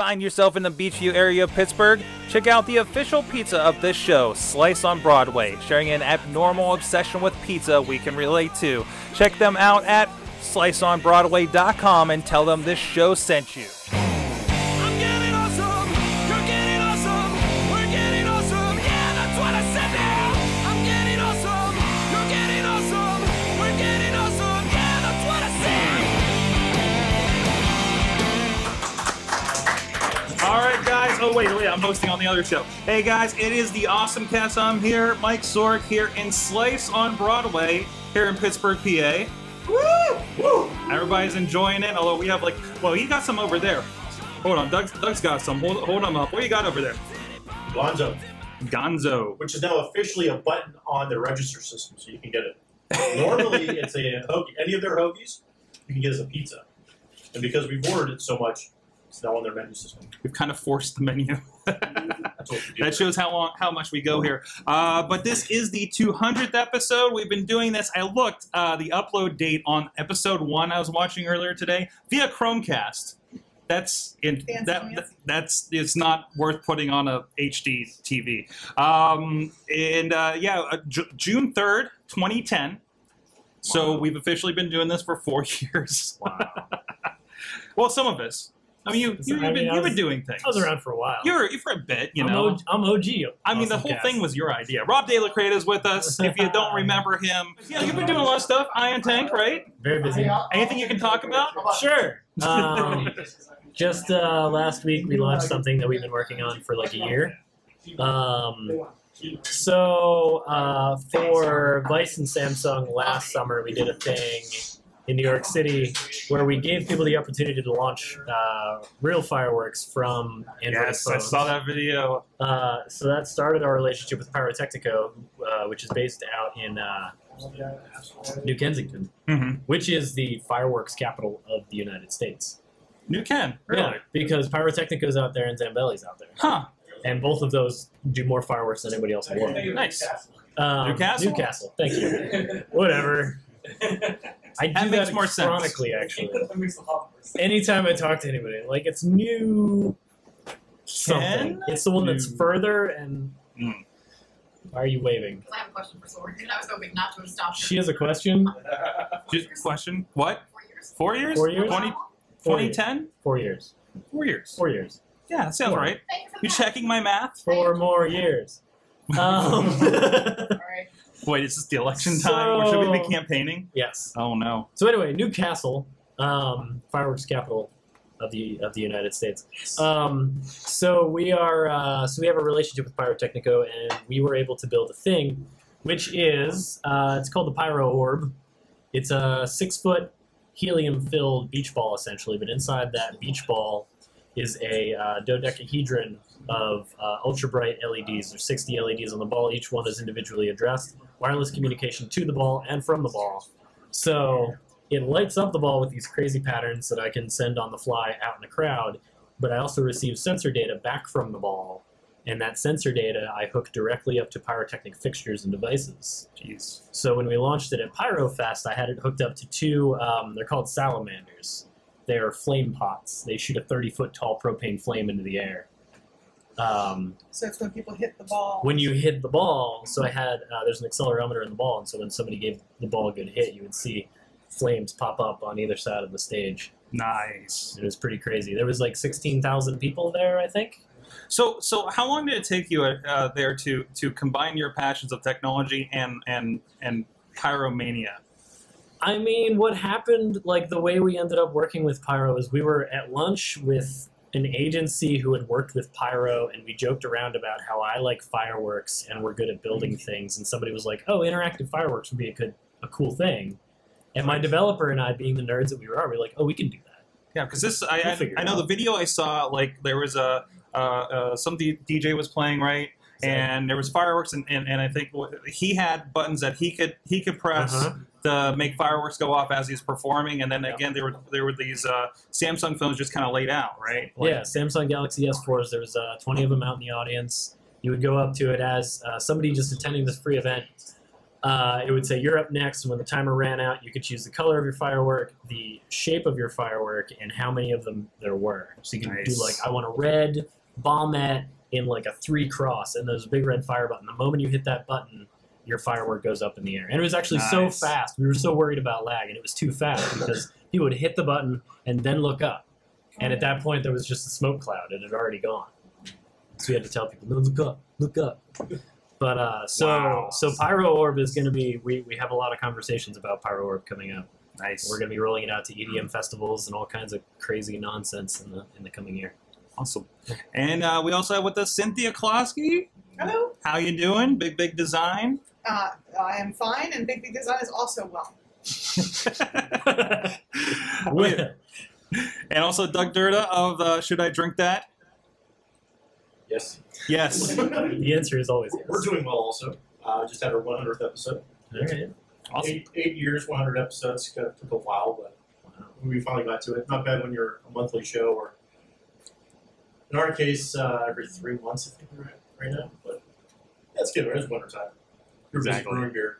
Find yourself in the Beachview area of Pittsburgh? Check out the official pizza of this show, Slice on Broadway, sharing an abnormal obsession with pizza we can relate to. Check them out at sliceonbroadway.com and tell them this show sent you. Oh, wait, I'm hosting on the other show. Hey, guys, it is the Awesome Cast. I'm here, Mike Sorek, here in Slice on Broadway, here in Pittsburgh, PA. Woo! Woo! Everybody's enjoying it, although we have, like, well, he got some over there. Hold on, Doug's got some. Hold on up. What do you got over there? Gonzo. Which is now officially a button on their register system, so you can get it. Normally, it's a hoagie. Any of their hoagies, you can get as a pizza. And because we've ordered it so much, it's now on their menu system. We've kind of forced the menu. That shows how much we go here. But this is the 200th episode. We've been doing this. I looked the upload date on episode 1 I was watching earlier today via Chromecast. It's not worth putting on a HD TV. June 3rd, 2010. Wow. So we've officially been doing this for 4 years. Wow. Well, some of us. I mean, you've been doing things. I was around for a while. You're for a bit, you know. I'm OG. I mean, the whole thing was your idea. Rob De La Creta is with us, if you don't remember him. Yeah, you've been doing a lot of stuff. Iron Tank, right? Very busy. Anything you can talk about? Sure. Just last week, we launched something that we've been working on for like a year. For Vice and Samsung last summer, we did a thing in New York City, where we gave people the opportunity to launch real fireworks from Android phones. I saw that video. So that started our relationship with Pyrotechnico, which is based out in New Kensington, which is the fireworks capital of the United States. New Ken, really? Yeah, because Pyrotechnico's out there and Zambelli's out there. Huh. And both of those do more fireworks than anybody else in the world. Nice. Newcastle? Newcastle, thank you. Whatever. I do that makes more chronically, actually. Anytime I talk to anybody, like, it's new something. It's the one that's further and... Mm. Why are you waving? Because I have a question for Sorek, and I was hoping not to have stopped her. She has a question? Just a question? What? 4 years? 4 years? 2010? 4 years. 4 years. 4 years. Yeah, that sounds right. You're checking my math? 4 more years. All right. Wait, is this the election time? Or should we be campaigning? Yes. Oh no. So anyway, Newcastle, fireworks capital of the United States. Yes. So we are we have a relationship with Pyrotechnico, and we were able to build a thing, which is it's called the Pyro Orb. It's a 6-foot helium-filled beach ball, essentially, but inside that beach ball is a dodecahedron of ultra-bright LEDs. There's 60 LEDs on the ball. Each one is individually addressed. Wireless communication to the ball and from the ball. So it lights up the ball with these crazy patterns that I can send on the fly out in a crowd, but I also receive sensor data back from the ball, and that sensor data I hook directly up to pyrotechnic fixtures and devices. Jeez. So when we launched it at PyroFest, I had it hooked up to 2, they're called salamanders. They're flame pots. They shoot a 30-foot-tall propane flame into the air. So it's when people hit the ball. When you hit the ball, so I had there's an accelerometer in the ball, and so when somebody gave the ball a good hit, you would see flames pop up on either side of the stage. Nice. It was pretty crazy. There was like 16,000 people there, I think. So how long did it take you there to combine your passions of technology and pyromania? I mean, what happened, like, the way we ended up working with Pyro is we were at lunch with an agency who had worked with Pyro, and we joked around about how I like fireworks and we're good at building things, and somebody was like, oh, interactive fireworks would be a cool thing. And my developer and I, being the nerds that we were, we were like, oh, we can do that. Yeah, because this, I know the video I saw, like, there was some DJ was playing, right? And there was fireworks, and I think he had buttons that he could press to make fireworks go off as he's performing. And then again, there were these Samsung phones just kind of laid out, right? Like, yeah, Samsung Galaxy S4s. There was 20 of them out in the audience. You would go up to it as somebody just attending this free event It would say, you're up next, and when the timer ran out, you could choose the color of your firework, the shape of your firework, and how many of them there were. So you can nice. Do, like, I want a red bombette in, like, a 3-cross, and there's a big red fire button. The moment you hit that button, your firework goes up in the air. And it was actually nice. So fast. We were so worried about lag, and it was too fast because he would hit the button and then look up. And at that point, there was just a smoke cloud. It had already gone. So we had to tell people, no, look up, look up. But so Pyro Orb is going to be, we have a lot of conversations about Pyro Orb coming up. Nice. We're going to be rolling it out to EDM festivals and all kinds of crazy nonsense in the coming year. Awesome. And we also have with us Cynthia Klosky. Hello. How you doing? Big Big Design. I am fine, and Big Big Design is also well. And also Doug Durda of Should I Drink That? Yes. Yes. The answer is always yes. We're doing well also. Just had our 100th episode. All right. Awesome. Eight years, 100 episodes. Kind of took a while, but we finally got to it. Not bad when you're a monthly show, or in our case, every 3 months, I think, right now. But that's good. It's wintertime. You're busy brewing beer.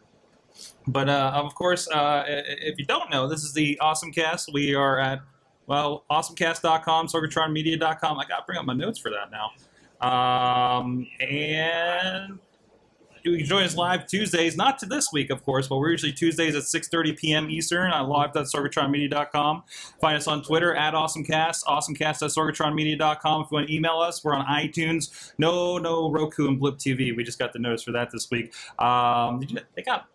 But, of course, if you don't know, this is the Awesome Cast. We are at, well, awesomecast.com, sorgatronmedia.com. I got to bring up my notes for that now. And you can join us live Tuesdays, not to this week, of course, but we're usually Tuesdays at 6:30 p.m. Eastern on live.sorgatronmedia.com. Find us on Twitter at AwesomeCast, awesomecast.sorgatronmedia.com. If you want to email us, we're on iTunes. No Roku and Blip TV. We just got the notice for that this week. They got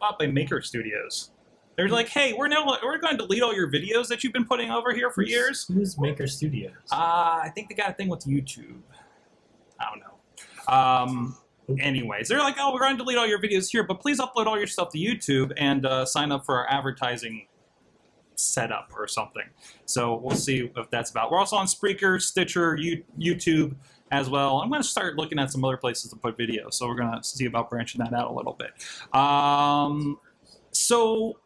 bought by Maker Studios. They're like, hey, we're going to delete all your videos that you've been putting over here for years. Who's Maker Studios? I think they got a thing with YouTube. I don't know. Anyways, they're like, oh, we're going to delete all your videos here, but please upload all your stuff to YouTube and sign up for our advertising setup or something. So we'll see if that's about. We're also on Spreaker, Stitcher, YouTube as well. I'm going to start looking at some other places to put videos, so we're going to see about branching that out a little bit. So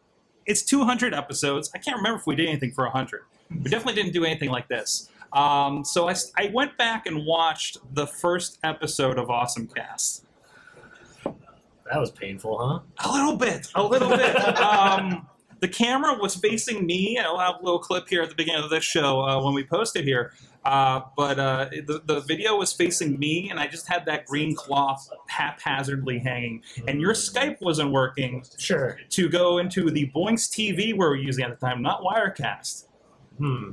it's 200 episodes. I can't remember if we did anything for 100. We definitely didn't do anything like this. So I went back and watched the first episode of Awesome Cast. That was painful, huh? A little bit, a little bit. The camera was facing me, and I'll have a little clip here at the beginning of this show when we post it here. But the video was facing me, and I just had that green cloth haphazardly hanging. And your Skype wasn't working. Sure. To go into the Boinks TV we were using at the time, not Wirecast.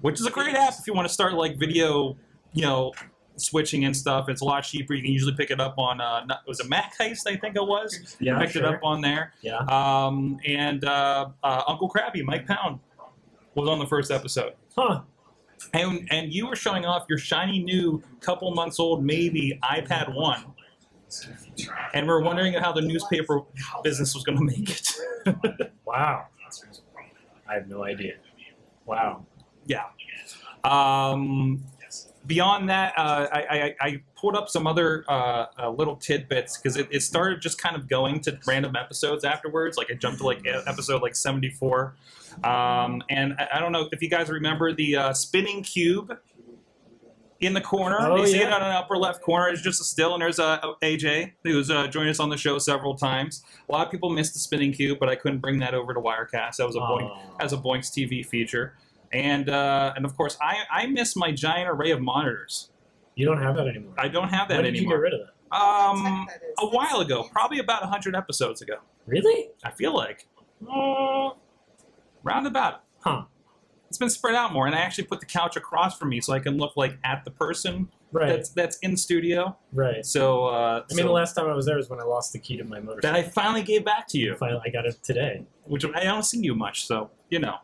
Which is a great app if you want to start like video, you know, switching and stuff. It's a lot cheaper. You can usually pick it up on it was a Mac Heist, I think it was. Yeah, picked it up on there. Yeah. And Uncle Krabby, Mike Pound, was on the first episode. Huh. And you were showing off your shiny new, couple months old maybe iPad 1. And we're wondering how the newspaper business was going to make it. Wow. I have no idea. Wow. Yeah. Beyond that, I pulled up some other little tidbits because it started just kind of going to random episodes afterwards. Like I jumped to like episode like 74, and I don't know if you guys remember the spinning cube in the corner. Oh, you see it on an upper left corner. It's just a still, and there's AJ who's joined us on the show several times. A lot of people missed the spinning cube, but I couldn't bring that over to Wirecast. That was a Boinks TV feature. And of course, I miss my giant array of monitors. You don't have that anymore. I don't have that anymore. When did you get rid of that? A while ago, probably about 100 episodes ago. Really? I feel like. Roundabout. Huh. It's been spread out more, and I actually put the couch across from me so I can look like at the person that's in studio. Right. So I mean, the last time I was there was when I lost the key to my motorcycle. That I finally gave back to you. Finally, I got it today. Which I don't see you much, so you know.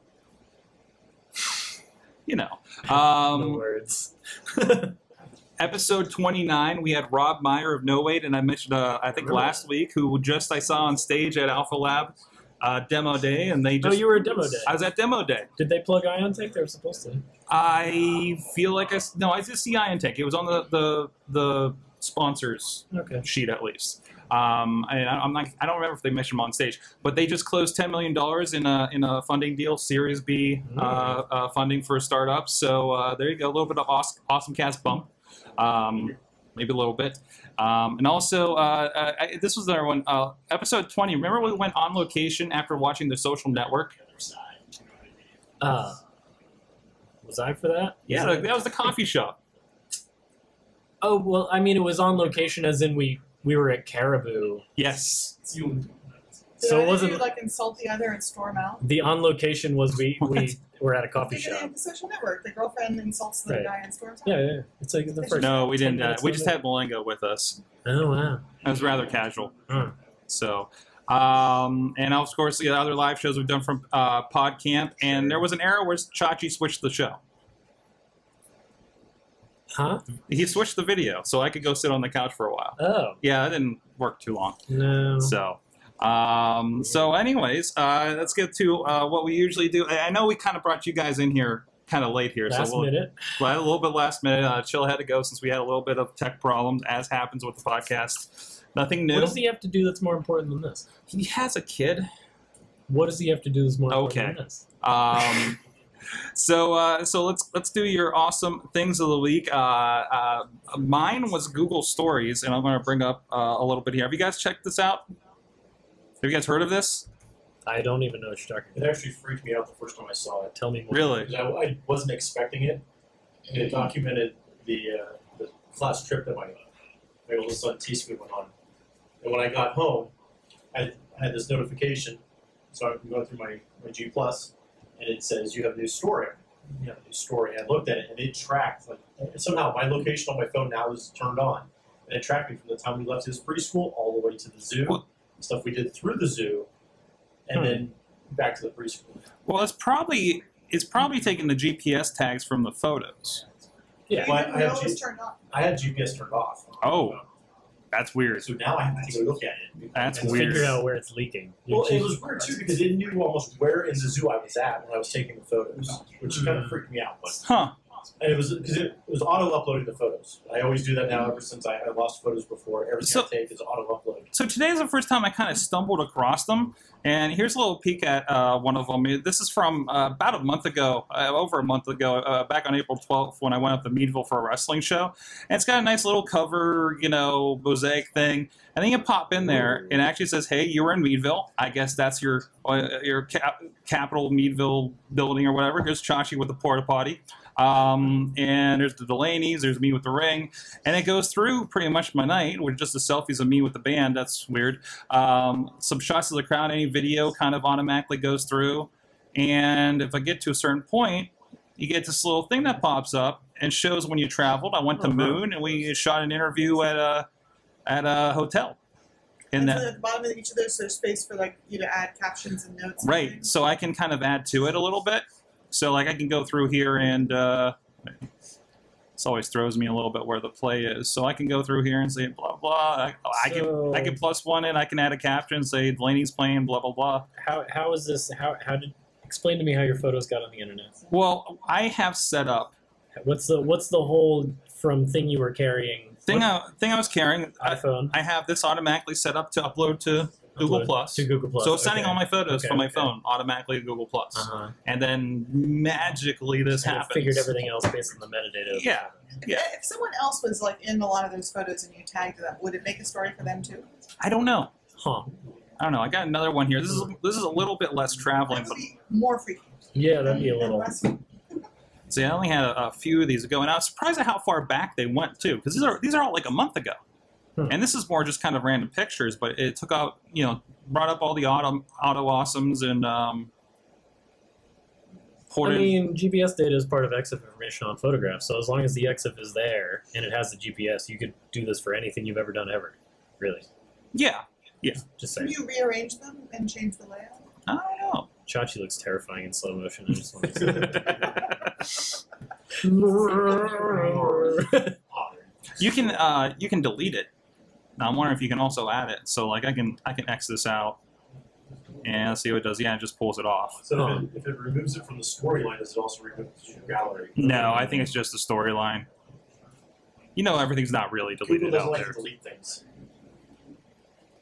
You know, no words. Episode 29, we had Rob Meyer of No Wait, and I mentioned I think last week, who I saw on stage at Alpha Lab demo day, and they just— Oh, you were at demo day. I was at demo day. Did they plug Ion Tank? They were supposed to. I feel like I did see Ion Tank. It was on the sponsors sheet at least. I don't remember if they mentioned him on stage, but they just closed $10 million in a funding deal, Series B funding for startups. So there you go, a little bit of Awesome Cast bump. maybe a little bit. And also, this was our one, episode 20. Remember we went on location after watching The Social Network? Was I for that? Yeah, that was the coffee shop. Oh, well, I mean, it was on location as in we were at Caribou. Yes. So it wasn't like insult the other and storm out. The on location was we were at a coffee shop. The Social Network. The girlfriend insults the guy and storms out. Yeah. It's like the first. No, we didn't. We just had Malenga with us. Oh wow. That was rather casual. Huh. So, and of course the other live shows we've done from Pod Camp, and there was an era where Chachi switched the show. Huh? He switched the video, so I could go sit on the couch for a while. Oh. Yeah, that didn't work too long. No. So. So anyways, let's get to what we usually do. I know we kind of brought you guys in here kind of late here. A little bit last minute. Chill had to go since we had a little bit of tech problems, as happens with the podcast. Nothing new. What does he have to do that's more important than this? He has a kid. What does he have to do that's more important than this? So let's do your awesome things of the week. Mine was Google Stories, and I'm going to bring up a little bit here. Have you guys checked this out? Have you guys heard of this? I don't even know what you're talking about. It actually freaked me out the first time I saw it. Tell me more. Really? I wasn't expecting it. And it documented the class trip that I got. I all of a sudden T-Squid went on. And when I got home, I had this notification. So I'm going through my G+, and it says, you have a new story. You have a new story. I looked at it, and it tracked. Like, somehow my location on my phone now is turned on. And it tracked me from the time we left his preschool all the way to the zoo. What? Stuff we did through the zoo, and then back to the preschool. Well, it's probably taking the GPS tags from the photos. Yeah, well, I had GPS turned off. Oh, that's weird. So now I have to go look at it. That's weird. Figure out where it's leaking. Well, it was weird too because it knew almost where in the zoo I was at when I was taking the photos, which kind of freaked me out. But, and it was because it was auto-uploading the photos. I always do that now ever since I lost photos before. Everything I take is auto-upload. So today's the first time I kind of stumbled across them. And here's a little peek at one of them. This is from about a month ago, over a month ago, back on April 12th when I went up to Meadville for a wrestling show. And it's got a nice little cover, you know, mosaic thing. And then you pop in there and it actually says, hey, you were in Meadville. I guess that's your capital Meadville building or whatever. Here's Chachi with the porta potty. And there's the Delaney's, there's me with the ring, and it goes through pretty much my night with just the selfies of me with the band. That's weird. Some shots of the crowd, any video kind of automatically goes through, and if I get to a certain point, you get this little thing that pops up and shows when you traveled. I went to Moon, and we shot an interview at a hotel. And so at the bottom of each of those, there's space for like you to add captions and notes. Right, and so I can kind of add to it a little bit. So, like, I can go through here and this always throws me a little bit where the play is. So I can go through here and say blah blah. I can plus one it. I can add a caption, say Delaney's playing blah blah blah. How is this? How did explain to me how your photos got on the internet? Well, I have set up. What's the whole from thing you were carrying? Thing I was carrying. iPhone. I have this automatically set up to upload to. Google Plus. So it's sending all my photos from my phone automatically to Google Plus. And then magically this happens. I figured everything else based on the metadata. Yeah. If someone else was like in a lot of those photos and you tagged them, would it make a story for them too? I don't know. Huh. I don't know. I got another one here. This is a little bit less traveling. That would be more freaky. Yeah, that'd be a little. See, I only had a few of these ago, and I was surprised at how far back they went too, because these are all like a month ago. And this is more just kind of random pictures, but it took out, you know, brought up all the auto awesomes and ported. I mean, GPS data is part of EXIF information on photographs, so as long as the EXIF is there and it has the GPS, you could do this for anything you've ever done ever, really. Yeah. Just saying. Can you rearrange them and change the layout? I don't know. Chachi looks terrifying in slow motion. I just want to say you can delete it. Now, I'm wondering if you can also add it. So, like, I can X this out and let's see what it does. Yeah, it just pulls it off. So if it removes it from the storyline, does it also remove it from your gallery? No, I think it's just the storyline. You know, everything's not really deleted Google out there. Like to delete things.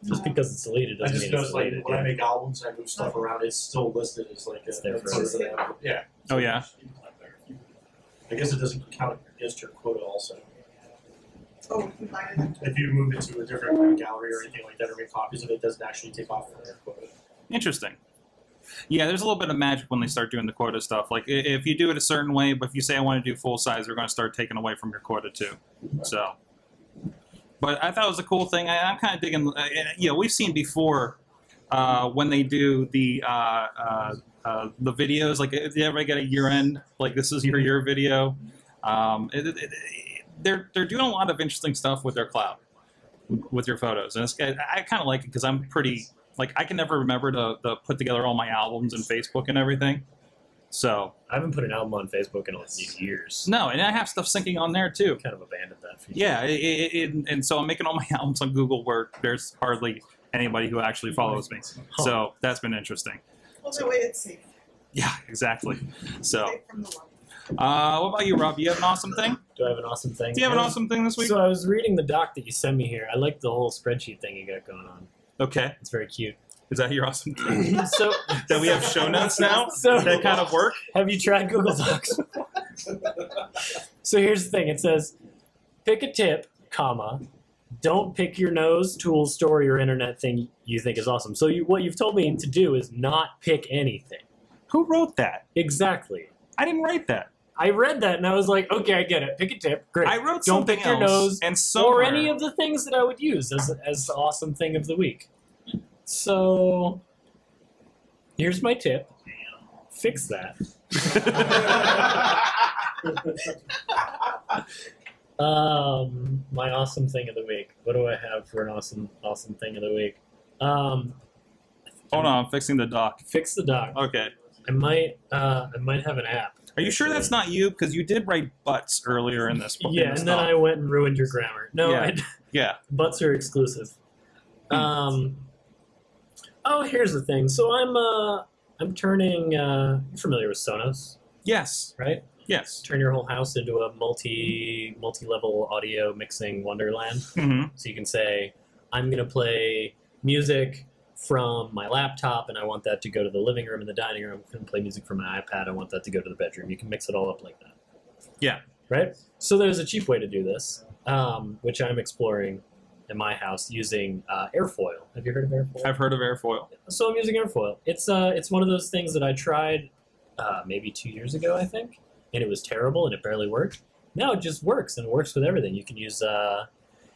Just because it's deleted doesn't mean it's deleted. Like, when I make albums, I move stuff around. It's still listed as like a photo. Yeah. Oh yeah. I guess it doesn't count against your quota also. If you move it to a different gallery or anything like that, or make copies of it, it doesn't actually take off from their quota. Interesting. Yeah, there's a little bit of magic when they start doing the quota stuff. Like, if you do it a certain way, but if you say, I want to do full size, they're going to start taking away from your quota, too. So, but I thought it was a cool thing. I'm kind of digging, you know, we've seen before when they do the videos, like, if you ever get a year-end, like, this is your year video, they're doing a lot of interesting stuff with their cloud, with your photos. And it's, I kind of like it because I'm pretty... Like, I can never remember to put together all my albums and Facebook and everything. So I haven't put an album on Facebook in all these years. No, and I have stuff syncing on there, too. Kind of abandoned that feature. Yeah, and so I'm making all my albums on Google where there's hardly anybody who actually follows me. So that's been interesting. Well, the way it's safe. Yeah, exactly. So what about you, Rob? You have an awesome thing? Do I have an awesome thing? Do you have an awesome thing this week? So I was reading the doc that you sent me here. I like the whole spreadsheet thing you got going on. Okay. It's very cute. Is that your awesome thing? So that we have show notes now? So that kind of work? Have you tried Google Docs? So here's the thing. It says, pick a tip, comma, don't pick your nose, tool, story, or internet thing you think is awesome. So what you've told me to do is not pick anything. Who wrote that? Exactly. I didn't write that. I read that and I was like, okay, I get it. Pick a tip. Great. I wrote something else. Don't pick your nose and somewhere. Or any of the things that I would use as the awesome thing of the week. So here's my tip. Fix that. My awesome thing of the week. What do I have for an awesome thing of the week? Hold on, I'm fixing the doc. Fix the doc. Okay. I might have an app. Are you sure that's not you? Because you did write butts earlier in this book. Yeah, and then I went and ruined your grammar. No, yeah. Butts are exclusive. Oh, here's the thing. So I'm turning. You're familiar with Sonos? Yes. Right. Yes. Turn your whole house into a multi-level audio mixing wonderland. Mm-hmm. So you can say, I'm gonna play music from my laptop, and I want that to go to the living room and the dining room. I can play music from my iPad. I want that to go to the bedroom. You can mix it all up like that. Yeah. Right? So there's a cheap way to do this, which I'm exploring in my house using airfoil. Have you heard of airfoil? I've heard of airfoil. So I'm using airfoil. It's one of those things that I tried maybe 2 years ago, I think, and it was terrible and it barely worked. Now it just works, and it works with everything. You can use...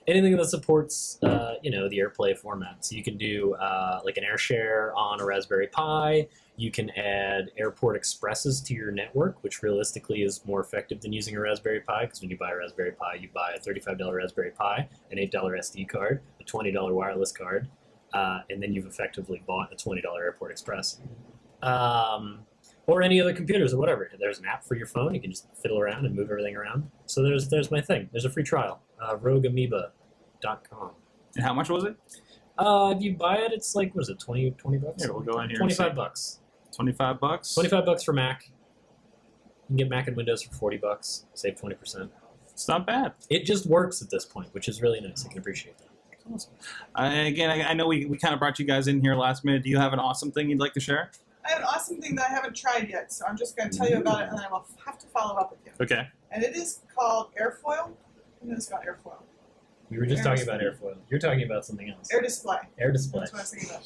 anything that supports, you know, the AirPlay format. So you can do like an AirShare on a Raspberry Pi. You can add AirPort Expresses to your network, which realistically is more effective than using a Raspberry Pi, because when you buy a Raspberry Pi, you buy a $35 Raspberry Pi, an $8 SD card, a $20 wireless card, and then you've effectively bought a $20 AirPort Express. Or any other computers or whatever. There's an app for your phone. You can just fiddle around and move everything around. So there's my thing. There's a free trial. RogueAmoeba.com. And how much was it? If you buy it, it's like, what is it, 20 bucks? Here, we'll go in here. 25 bucks. 25 bucks? 25 bucks for Mac. You can get Mac and Windows for 40 bucks. Save 20%. It's not bad. It just works at this point, which is really nice. I can appreciate that. Awesome. Again, I know we kind of brought you guys in here last minute. Do you have an awesome thing you'd like to share? I have an awesome thing that I haven't tried yet, so I'm just going to tell you about it, and then I will have to follow up with you. Okay. And it is called airfoil. And it's got airfoil. We were just talking about airfoil. You're talking about something else. Air display. Air display. That's what I was thinking about.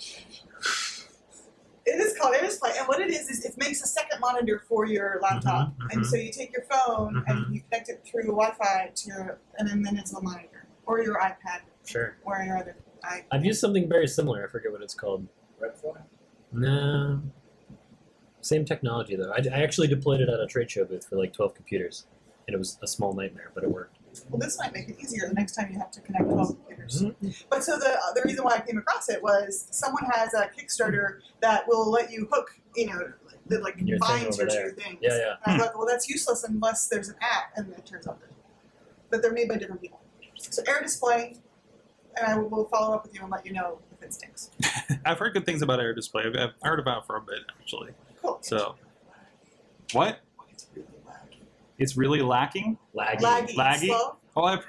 It is called air display, and what it is it makes a second monitor for your laptop, and so you take your phone and you connect it through Wi-Fi to your, and then it's a monitor or your iPad. Sure. Or your other iPad. I've used something very similar. I forget what it's called. Redfly? No. Same technology, though. I actually deployed it at a trade show booth for like 12 computers, and it was a small nightmare, but it worked. Well, this might make it easier the next time you have to connect 12 computers. But so the reason why I came across it was someone has a Kickstarter that will let you hook, you know, that like your binds your two things. Yeah, yeah. And I thought, well, that's useless unless there's an app, and it turns out that. But they're made by different people. So air display, and I will follow up with you and let you know if it stinks. I've heard good things about air display. I've heard about it for a bit, actually. Cool. So, what? It's really lacking? Laggy. Laggy? Slow. Oh, I'd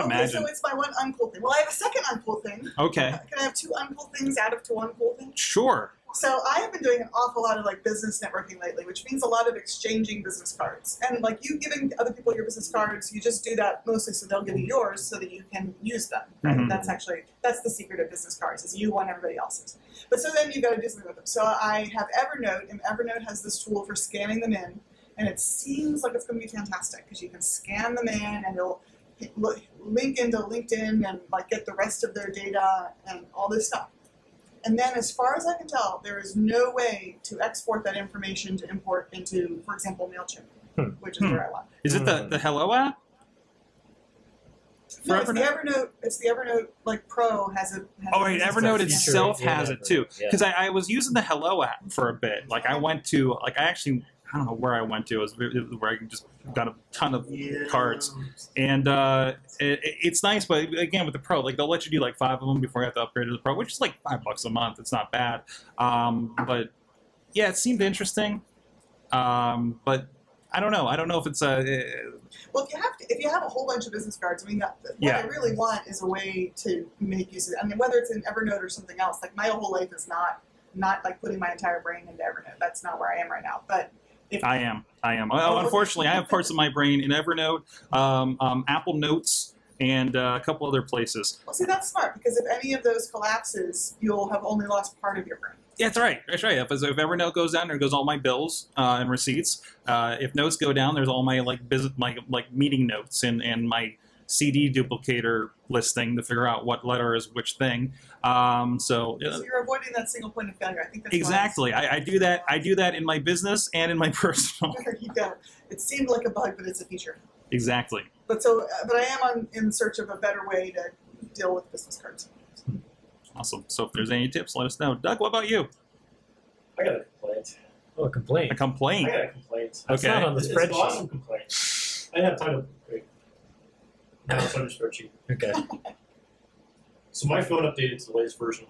imagine. So it's my one uncool thing. Well, I have a second uncool thing. Okay. Can I have two uncool things out of one cool thing? Sure. So I have been doing an awful lot of like business networking lately, which means a lot of exchanging business cards. And like you giving other people your business cards, you just do that mostly so they'll give you yours so that you can use them. Right? Mm-hmm. That's the secret of business cards, is you want everybody else's. But so then you got to do something with them. So I have Evernote, and Evernote has this tool for scanning them in. And it seems like it's going to be fantastic because you can scan them in and it'll link into LinkedIn and like get the rest of their data and all this stuff. And then as far as I can tell, there is no way to export that information to import into, for example, MailChimp, which is where I want. Is it the Hello app? No, it's the Evernote. It's the Evernote like Pro has it. Oh, right, Evernote itself has it too. Because I was using the Hello app for a bit. Like I don't know where I went to. It was where I just got a ton of cards, and it's nice. But again, with the Pro, like they'll let you do like 5 of them before you have to upgrade to the Pro, which is like $5 a month. It's not bad. But yeah, it seemed interesting. But I don't know. I don't know if it's a. Well, if you have a whole bunch of business cards, I mean, what I really want is a way to make use of it. I mean, whether it's in Evernote or something else. Like my whole life is not like putting my entire brain into Evernote. That's not where I am right now. But I am. Oh, unfortunately, I have parts of my brain in Evernote, Apple Notes, and a couple other places. Well, see, that's smart, because if any of those collapses, you'll have only lost part of your brain. Yeah, that's right. That's right. If Evernote goes down, there goes all my bills and receipts. If notes go down, there's all my like meeting notes and my CD duplicator listing to figure out what letter is which thing. So you're avoiding that single point of failure. I think that's exactly. I do that. I do that in my business and in my personal. There you go. It seemed like a bug, but it's a feature. Exactly. But but I am in search of a better way to deal with business cards. Awesome. So if there's any tips, let us know. Doug, what about you? I got a complaint. Oh, a complaint. A complaint. I got a complaint. Okay. It's not on the spreadsheet. It's an awesome complaint. I have time to. Now it's on your spreadsheet. Okay. So my phone updated to the latest version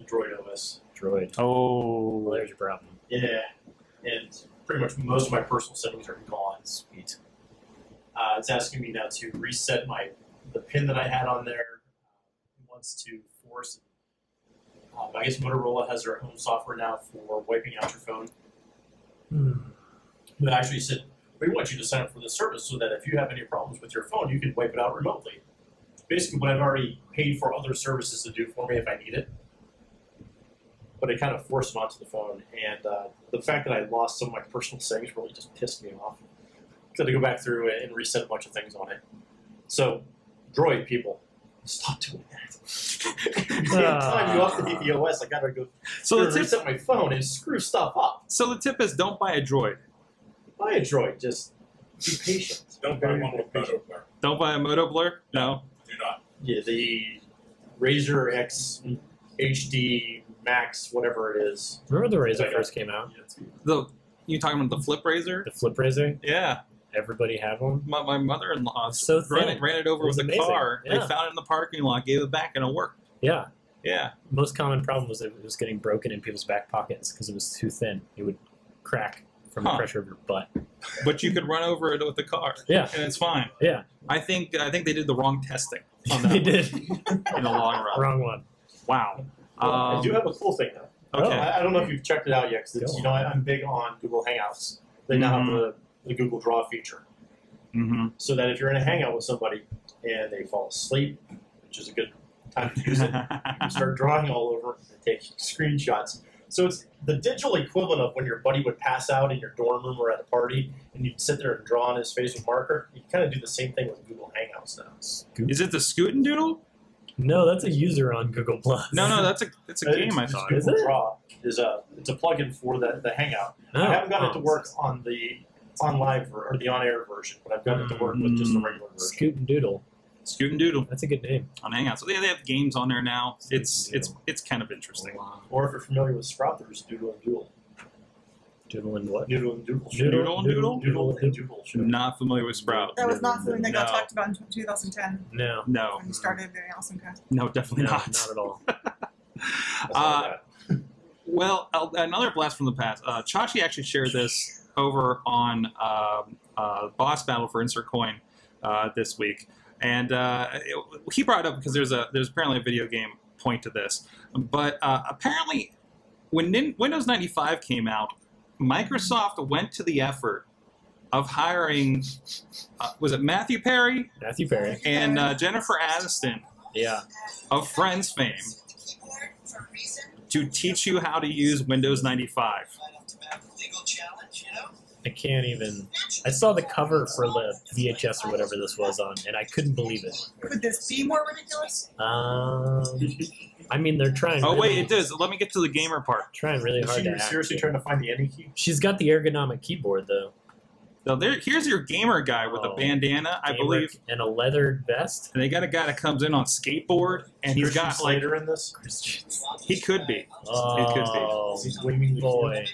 of Droid OS. Droid. Oh, well, there's your problem. Yeah, and pretty much most of my personal settings are gone. Sweet. It's asking me now to reset the pin that I had on there. It wants to force. I guess Motorola has their own software now for wiping out your phone. But actually said, we want you to sign up for this service so that if you have any problems with your phone, you can wipe it out remotely. Basically what I've already paid for other services to do for me if I need it. But I kind of forced it onto the phone, and the fact that I lost some of my personal settings really just pissed me off. So I had to go back through it and reset a bunch of things on it. So, Droid people, stop doing that. Time you update the OS, I gotta go reset my phone and screw stuff up. So the tip is, don't buy a Droid. Buy a Droid, just be patient. Don't buy one with Moto Blur. Don't buy a Moto Blur? No. Do not. Yeah, the Razer X HD Max, whatever it is. Remember the Razer first came out? You talking about the Flip Razer? The Flip Razer? Yeah. Everybody had one? My mother-in-law ran it over with a car. Yeah. They found it in the parking lot, gave it back, and it worked. Yeah. Yeah. Most common problem was that it was getting broken in people's back pockets because it was too thin. It would crack from the pressure of your butt. But you could run over it with the car. Yeah. And it's fine. Yeah. I think they did the wrong testing on that. They did. In the long run. Wrong one. Wow. Well, I do have a cool thing, though. Okay. I don't know if you've checked it out yet, because you know, I'm big on Google Hangouts. They now have the Google Draw feature. So that if you're in a Hangout with somebody and they fall asleep, which is a good time to use it, you start drawing all over and take screenshots. So it's the digital equivalent of when your buddy would pass out in your dorm room or at a party, and you'd sit there and draw on his face with marker. You kind of do the same thing with Google Hangouts now. Scoot. Is it the Scoot and Doodle? No, that's a user on Google Plus. No, that's a game. I thought. Google Draw is it's a plugin for the Hangout. Oh, I haven't gotten it to work on the live or the on-air version, but I've gotten it to work with just the regular version. Scoot and Doodle. Scoot and Doodle. That's a good name. On Hangouts. So they have games on there now. It's kind of interesting. Oh, wow. Or if you're familiar with Sprout, there's Doodle and Doodle. Doodle and what? Doodle and Doodle. Doodle and Doodle? Doodle and Doodle. Not familiar with Sprout. That was not something that got talked about in 2010. No. No. When you started the Awesome Cast. No, definitely not. Not at all. Well, another blast from the past. Chachi actually shared this over on Boss Battle for Insert Coin this week. And he brought up, because there's apparently a video game point to this, but apparently when Windows 95 came out, Microsoft went to the effort of hiring, was it Matthew Perry? Matthew Perry. And Jennifer Aniston, yeah, of Friends fame, to teach you how to use Windows 95. I can't even. I saw the cover for the VHS or whatever this was on, and I couldn't believe it. Could this be more ridiculous? I mean, they're trying. Oh, really, wait, it does. Let me get to the gamer part. Trying really hard to act. She seriously trying to find the any key? She's got the ergonomic keyboard, though. Now there, here's your gamer guy with a bandana, I believe, and a leather vest. And they got a guy that comes in on skateboard, and he's got Slater in this. He could be. Oh, he could be. Boy,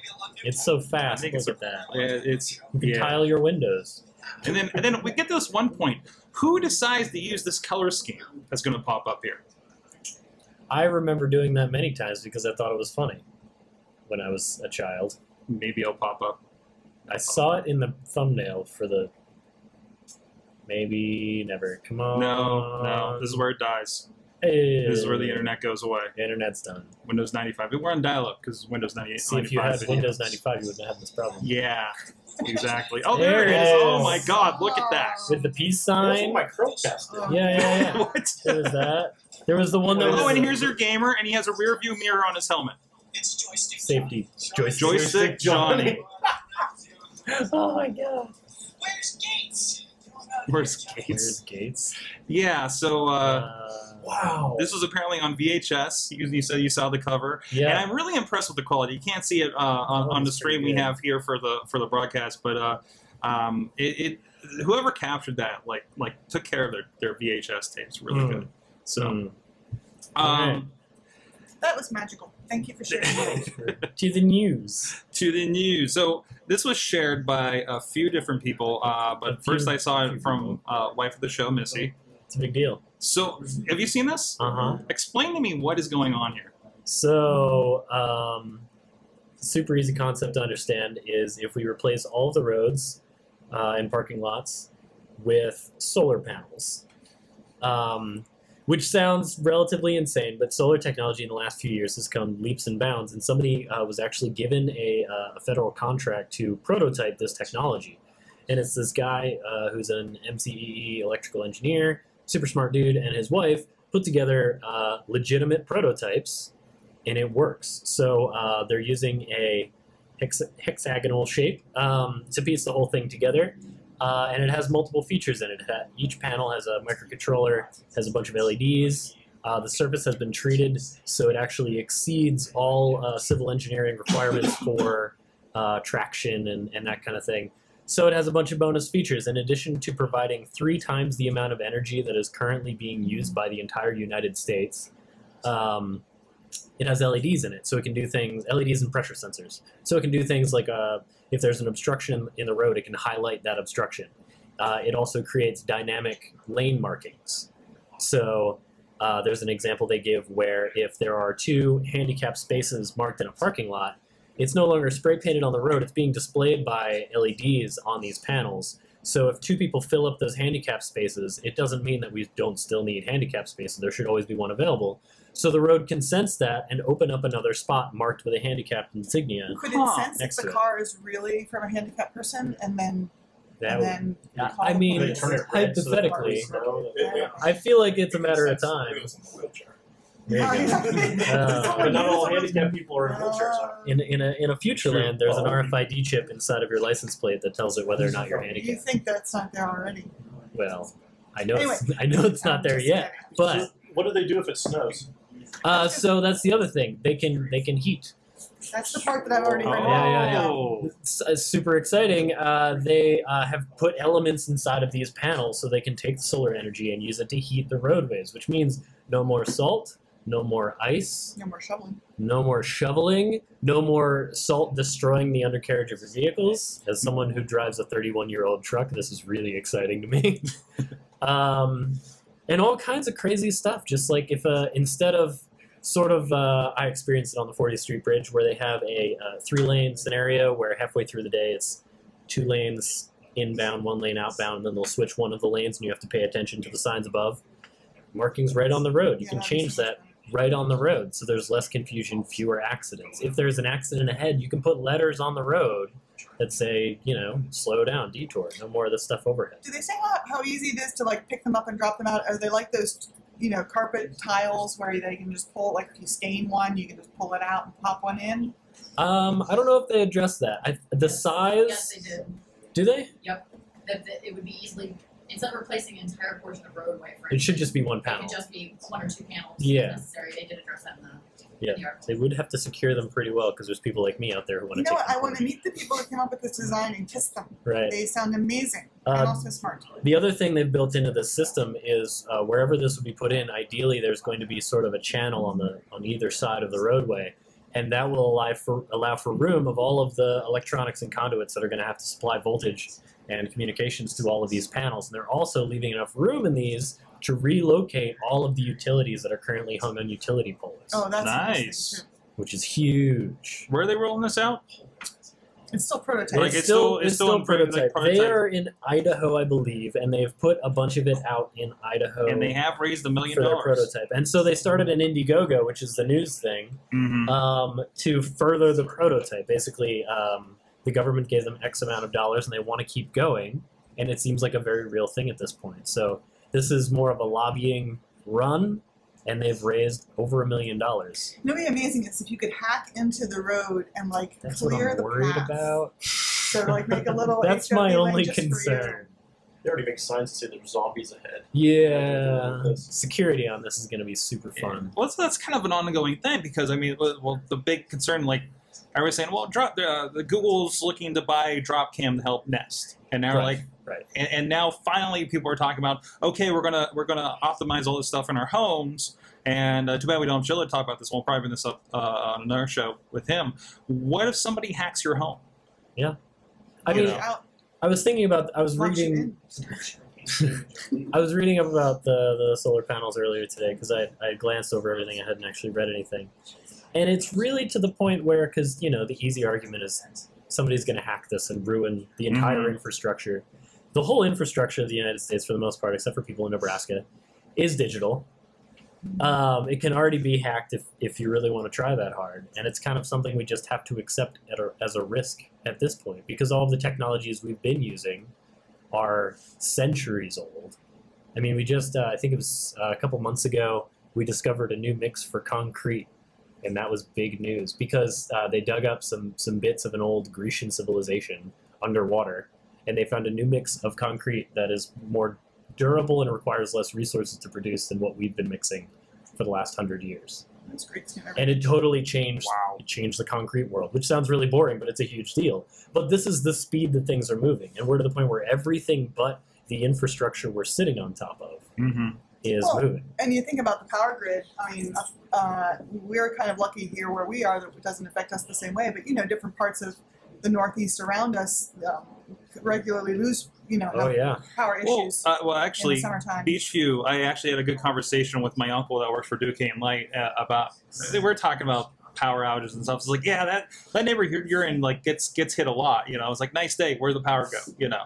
it's so fast. Look at that. It's you can tile your windows. And then we get this one point. Who decides to use this color scheme that's going to pop up here? I remember doing that many times because I thought it was funny when I was a child. Maybe it'll pop up. I saw it in the thumbnail for the maybe never. Come on. No, no. This is where it dies. Hey. This is where the internet goes away. The internet's done. Windows 95. We're on dial-up because Windows 98. See, if you had Windows 95, you wouldn't have this problem. Yeah, exactly. Oh, there it is. Oh my God, look at that. With the peace sign. My Chromecast. Yeah. What? There was that. There was the one that. Oh, and here's your gamer, and he has a rear view mirror on his helmet. It's joystick. Safety. Joystick Johnny. Oh my God! Where's Gates? Where's Gates? Yeah. So wow, this was apparently on VHS. You said you saw the cover. Yeah. And I'm really impressed with the quality. You can't see it on the stream we have here for the broadcast, but whoever captured that like took care of their VHS tapes really good. So okay. That was magical. Thank you for sharing. To the news. To the news. So this was shared by a few different people, but first I saw it from wife of the show, Missy. It's a big deal. So have you seen this? Uh-huh. Explain to me what is going on here. So super easy concept to understand is if we replace all the roads and parking lots with solar panels. Which sounds relatively insane, but solar technology in the last few years has come leaps and bounds, and somebody was actually given a federal contract to prototype this technology. And it's this guy who's an MCEE electrical engineer, super smart dude, and his wife put together legitimate prototypes, and it works. So they're using a hexagonal shape to piece the whole thing together. And it has multiple features in it. Each panel has a microcontroller, has a bunch of LEDs. The surface has been treated so it actually exceeds all civil engineering requirements for traction and that kind of thing. So it has a bunch of bonus features. In addition to providing 3 times the amount of energy that is currently being used by the entire United States, it has LEDs in it, so it can do things, LEDs and pressure sensors. So it can do things like if there's an obstruction in the road, it can highlight that obstruction. It also creates dynamic lane markings. So there's an example they give where if there are 2 handicapped spaces marked in a parking lot, it's no longer spray painted on the road, it's being displayed by LEDs on these panels. So if 2 people fill up those handicapped spaces, it doesn't mean that we don't still need handicapped spaces. There should always be one available. So the road can sense that and open up another spot marked with a handicapped insignia. Could it sense if the car is really from a handicapped person and then... I mean, hypothetically, I feel like it's a matter of time. But not all handicapped people are in wheelchairs. In a future land, there's an RFID chip inside of your license plate that tells it whether or not you're handicapped. You think that's not there already? Well, I know anyway, it's not there yet. But what do they do if it snows? So that's the other thing. They can heat. That's the part that I've already read. Yeah. It's super exciting. They have put elements inside of these panels so they can take the solar energy and use it to heat the roadways, which means no more salt, no more ice, no more shoveling, no more salt destroying the undercarriage of your vehicles. As someone who drives a 31-year-old truck, this is really exciting to me. And all kinds of crazy stuff, just like if instead of sort of, I experienced it on the 40th Street Bridge where they have a 3-lane scenario where halfway through the day it's 2 lanes inbound, 1 lane outbound, and then they'll switch one of the lanes and you have to pay attention to the signs above. Markings right on the road. You can change that right on the road, so there's less confusion, fewer accidents. If there's an accident ahead, you can put letters on the road that say, you know, slow down, detour, no more of this stuff overhead. Do they say how easy it is to, like, pick them up and drop them out? Are they like those, you know, carpet tiles where they can just pull, like if you stain one, you can just pull it out and pop one in? I don't know if they address that. Yes, size... Yes, they do. Do they? Yep. It would be easily... It's not replacing an entire portion of roadway. For it should just be one panel. It could just be one or two panels. Yeah. If necessary. They did address that in the article. They would have to secure them pretty well because there's people like me out there who want to. You know what? I want to meet the people who came up with this design and kiss them. Right. They sound amazing and also smart. The other thing they've built into the system is wherever this would be put in, ideally there's going to be sort of a channel on either side of the roadway, and that will allow for room of all of the electronics and conduits that are going to have to supply voltage and communications to all of these panels. And they're also leaving enough room in these to relocate all of the utilities that are currently hung on utility poles. Oh, that's nice. Which is huge. Where are they rolling this out? It's still prototype. Like, it's still prototype. They are in Idaho, I believe, and they've put a bunch of it out in Idaho. And they have raised $1 million for their prototype. And so they started an Indiegogo, which is the news thing, to further the prototype. Basically, the government gave them X amount of dollars and they want to keep going, and it seems like a very real thing at this point. So this is more of a lobbying run, and they've raised over $1 million. It would be amazing is if you could hack into the road and, like, that's clear the path. That's what I'm worried about. So, like, make a little... That's my only concern. They already make signs that say there's zombies ahead. Yeah. Security on this is going to be super fun. Yeah. Well, that's kind of an ongoing thing because, I mean, well, the big concern, like, I was saying, well, the Google's looking to buy Dropcam to help Nest, and now and now finally people are talking about, okay, we're gonna optimize all this stuff in our homes, and too bad we don't have Jill to talk about this. We'll probably bring this up on another show with him. What if somebody hacks your home? Yeah, I mean, I was thinking about, I was reading about the solar panels earlier today because I glanced over everything. I hadn't actually read anything. And it's really to the point where, because, you know, the easy argument is somebody's going to hack this and ruin the entire infrastructure. The whole infrastructure of the United States, for the most part, except for people in Nebraska, is digital. It can already be hacked if you really want to try that hard. And it's kind of something we just have to accept as a risk at this point, because all of the technologies we've been using are centuries old. I mean, we just, I think it was a couple months ago, we discovered a new mix for concrete. And that was big news because they dug up some bits of an old Grecian civilization underwater, and they found a new mix of concrete that is more durable and requires less resources to produce than what we've been mixing for the last 100 years. That's great. And it totally changed. Wow. It changed the concrete world, which sounds really boring, but it's a huge deal. But this is the speed that things are moving, and we're to the point where everything but the infrastructure we're sitting on top of is moving. And you think about the power grid. I mean, we're kind of lucky here where we are that it doesn't affect us the same way, but, you know, different parts of the Northeast around us regularly lose, you know, power issues. Well, actually, in the summertime. Beachview, I actually had a good conversation with my uncle that works for Duquesne Light about, we were talking about power outages and stuff. It's like, yeah, that neighborhood you're in, like, gets hit a lot, you know. It's like, nice day, where'd the power go, you know?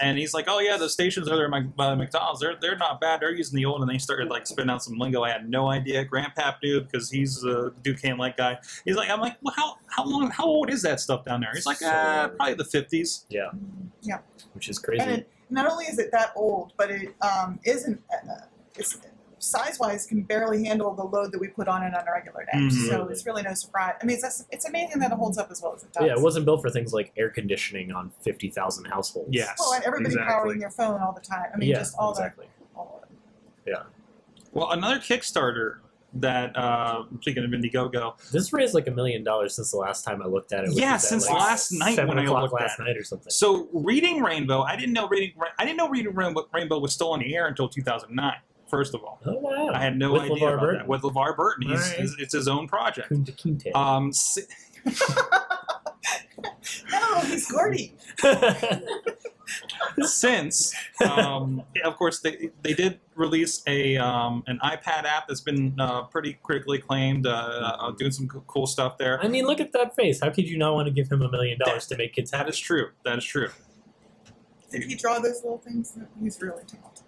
And he's like, oh yeah, the stations over there by McDonald's, they're not bad, they're using the old. And they started, like, spitting out some lingo I had no idea. Grandpap knew because he's a Duquesne Light guy. He's like, I'm like, well, how old is that stuff down there? He's like, probably the 50s. Yeah. Yeah. Which is crazy. And it, not only is it that old, but it isn't. It's size-wise can barely handle the load that we put on it on a regular day. So it's really no surprise. I mean, it's amazing that it holds up as well as it does. Yeah, it wasn't built for things like air conditioning on 50,000 households. Yes. Well, and everybody powering their phone all the time. I mean, just all that. Yeah. Well, another Kickstarter that, speaking of Indiegogo. This raised like $1 million since the last time I looked at it. Yeah, since like last night when I looked at it. Last night or something. So Reading Rainbow, I didn't know Reading Rainbow was still on the air until 2009. First of all, I had no idea about that. With LeVar Burton, it's his own project. No, he's Gordy. Since, of course, they did release a an iPad app that's been pretty critically acclaimed, doing some cool stuff there. I mean, look at that face. How could you not want to give him $1 million to make kids happy? That is true. Did he draw those little things? He's really talented.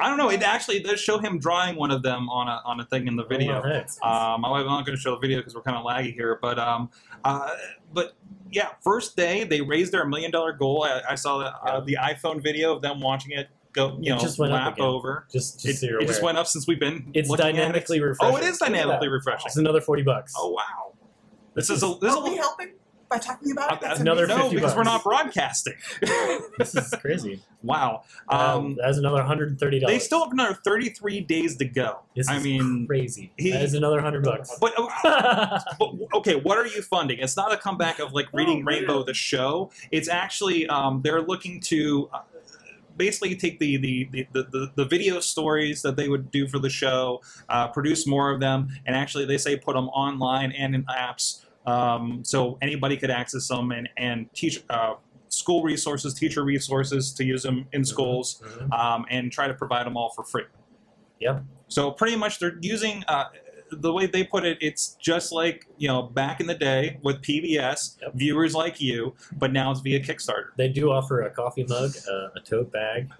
I don't know. It actually does show him drawing one of them on a thing in the video. I'm not going to show the video because we're kind of laggy here. But yeah, first day they raised their $1 million goal. I saw the iPhone video of them watching it. Go, you know, just went lap up over. Just so you're aware. Just went up since we've been. It's dynamically refreshing. Oh, it is dynamically refreshing. It's another $40. Oh wow! This is we helping by talking about it. That's another $50 because we're not broadcasting. This is crazy. Wow. That's another $130. They still have another 33 days to go. I mean, crazy. That is another $100. But, okay, what are you funding? It's not a comeback of like Reading Rainbow, the show. It's actually they're looking to. Basically take the video stories that they would do for the show, produce more of them, and actually they say put them online and in apps so anybody could access them and teach school resources, teacher resources to use them in schools, and try to provide them all for free. Yeah. So pretty much they're using, the way they put it, it's just like, you know, back in the day with PBS, viewers like you, but now it's via Kickstarter. They do offer a coffee mug, a tote bag,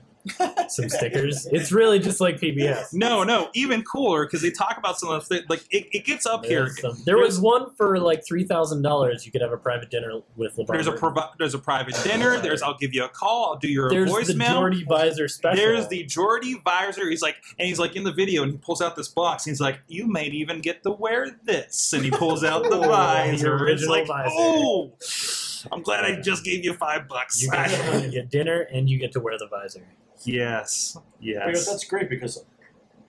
some stickers. It's really just like PBS. No, even cooler, because they talk about some of the like it gets up there here. There was one for like $3,000. You could have a private dinner with LeBron. There's a private dinner. There's I'll give you a call. I'll do your voicemail. There's the Jordy Visor special. There's the Jordy Visor. He's like in the video and he pulls out this box. And he's like, you might even get to wear this. And he pulls out the visor. It's like, visor. Oh. I'm glad I just gave you $5. You get dinner and you get to wear the visor. Yes. Because that's great, because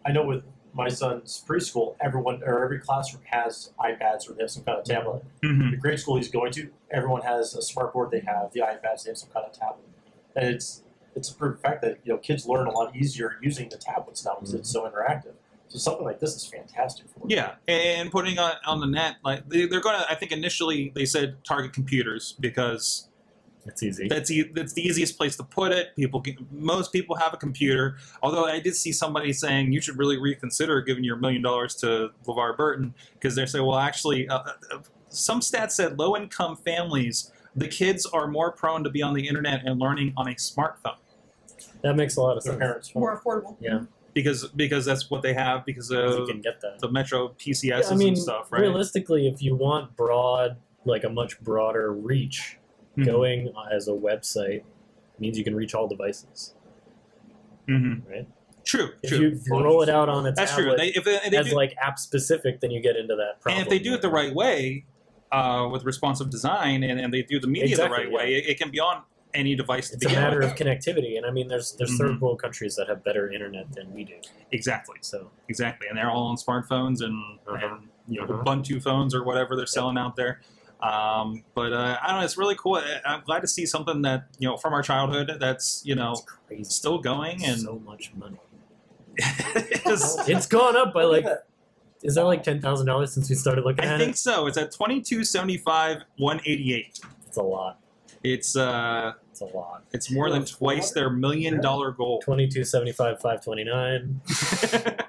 I know with my son's preschool, every classroom has iPads or they have some kind of tablet. The grade school he's going to, everyone has a smart board. They have the iPads. They have some kind of tablet, and it's a proof of fact that kids learn a lot easier using the tablets now because it's so interactive. So something like this is fantastic for them. Yeah, and putting on the net, like they're going to. I think initially they said target computers because. It's easy. That's the easiest place to put it. Most people have a computer. Although I did see somebody saying you should really reconsider giving your $1 million to LeVar Burton, because they say, well, actually, some stats said low-income families, the kids are more prone to be on the internet and learning on a smartphone. That makes a lot of sense. Parents more affordable. Yeah. Because that's what they have because of the Metro PCSs and stuff, right? Realistically, if you want a much broader reach. Going as a website means you can reach all devices, right? True. If you roll it out on a tablet as like app specific, then you get into that problem. And if they do it the right way, with responsive design, and they do the media the right way, it can be on any device. It's a matter of connectivity, and I mean, there's third world countries that have better internet than we do. Exactly, and they're all on smartphones and Ubuntu phones or whatever they're selling out there. I don't know, it's really cool. I'm glad to see something that, from our childhood that's, it's still going. And so much money. It's gone up by like, is that like $10,000 since we started looking at it? I think so. It's at $22.75, $188. It's a lot. It's a lot. It's more than twice their $1 million goal. $22.75, $529.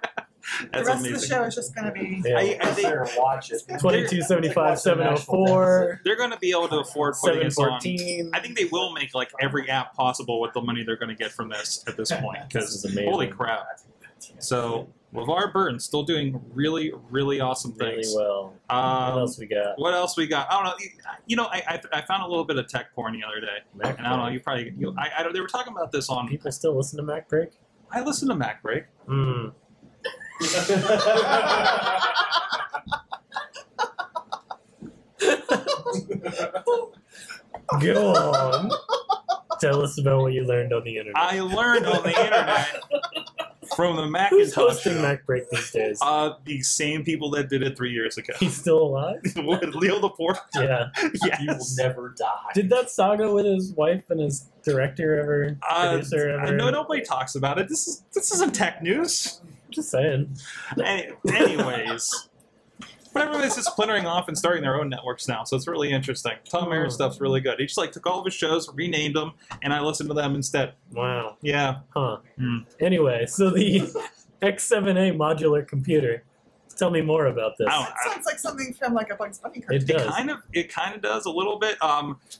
That's the rest amazing. Of the show is just going to be... Yeah. I think watch it. $22.75, $704. They're going to be able to afford putting this on. I think they will make like every app possible with the money they're going to get from this at this point. Because holy crap. So LeVar Burton's still doing really, really awesome things. Really well. What else we got? I don't know. I found a little bit of tech porn the other day. And I don't know, they were talking about this on... People still listen to Mac Break? I listen to Mac Break. Go on. Tell us about what you learned on the internet. I learned on the internet from the Macintosh. Who's hosting Mac Break these days? The same people that did it 3 years ago. He's still alive? What, Leo Laporte? Yeah. Yes. He will never die. Did that saga with his wife and his director ever, producer ever? No, nobody talks about it. This isn't tech news. Just saying. Anyways, but everybody's just splintering off and starting their own networks now, so it's really interesting. Tom Aaron stuff's really good. He just took all of his shows, renamed them, and I listened to them instead. Wow. Yeah. Huh. Anyway, so the X7A modular computer. Tell me more about this. It sounds like something from a Bugs Bunny cartoon. It does. It kind of does a little bit.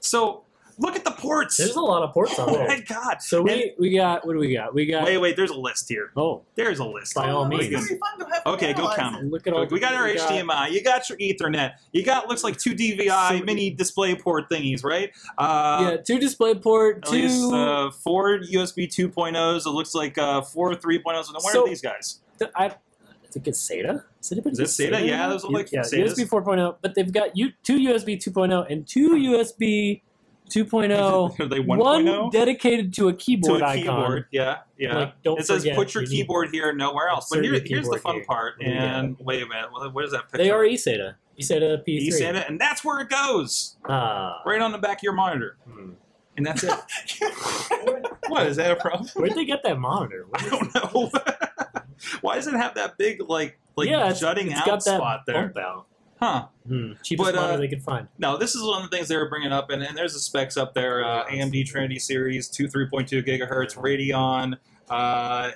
So Look at the ports. There's a lot of ports on there. Oh my god. So we got, what do we got? We got. Wait, there's a list here. Oh. There's a list. By all means. It's gonna be fun to have okay, go count them. Look at all we got our HDMI. You got your Ethernet. You got, looks like two DVI mini display port thingies, right? Yeah, two display port, two. Least, 4 USB 2.0s. It looks like 4 3.0s. And where are these guys? I think it's SATA. Is this SATA? Yeah, those look like SATAs. USB 4.0, but they've got two USB 2.0 and two USB 2.0. Are they 1.0? One dedicated to a keyboard icon. Yeah, yeah. Like, don't forget, says put your keyboard here, nowhere else. But here's the fun part. And wait a minute, what is that picture? They are eSATA. eSATA P3. eSATA, and that's where it goes. Right on the back of your monitor. Hmm. And that's it. What, is that a problem? Where'd they get that monitor? I don't know. Why does it have that big, like jutting out spot there? Huh. Cheapest monitor they could find. No, this is one of the things they were bringing up, and there's the specs up there. AMD Trinity Series, 3.2 gigahertz, Radeon,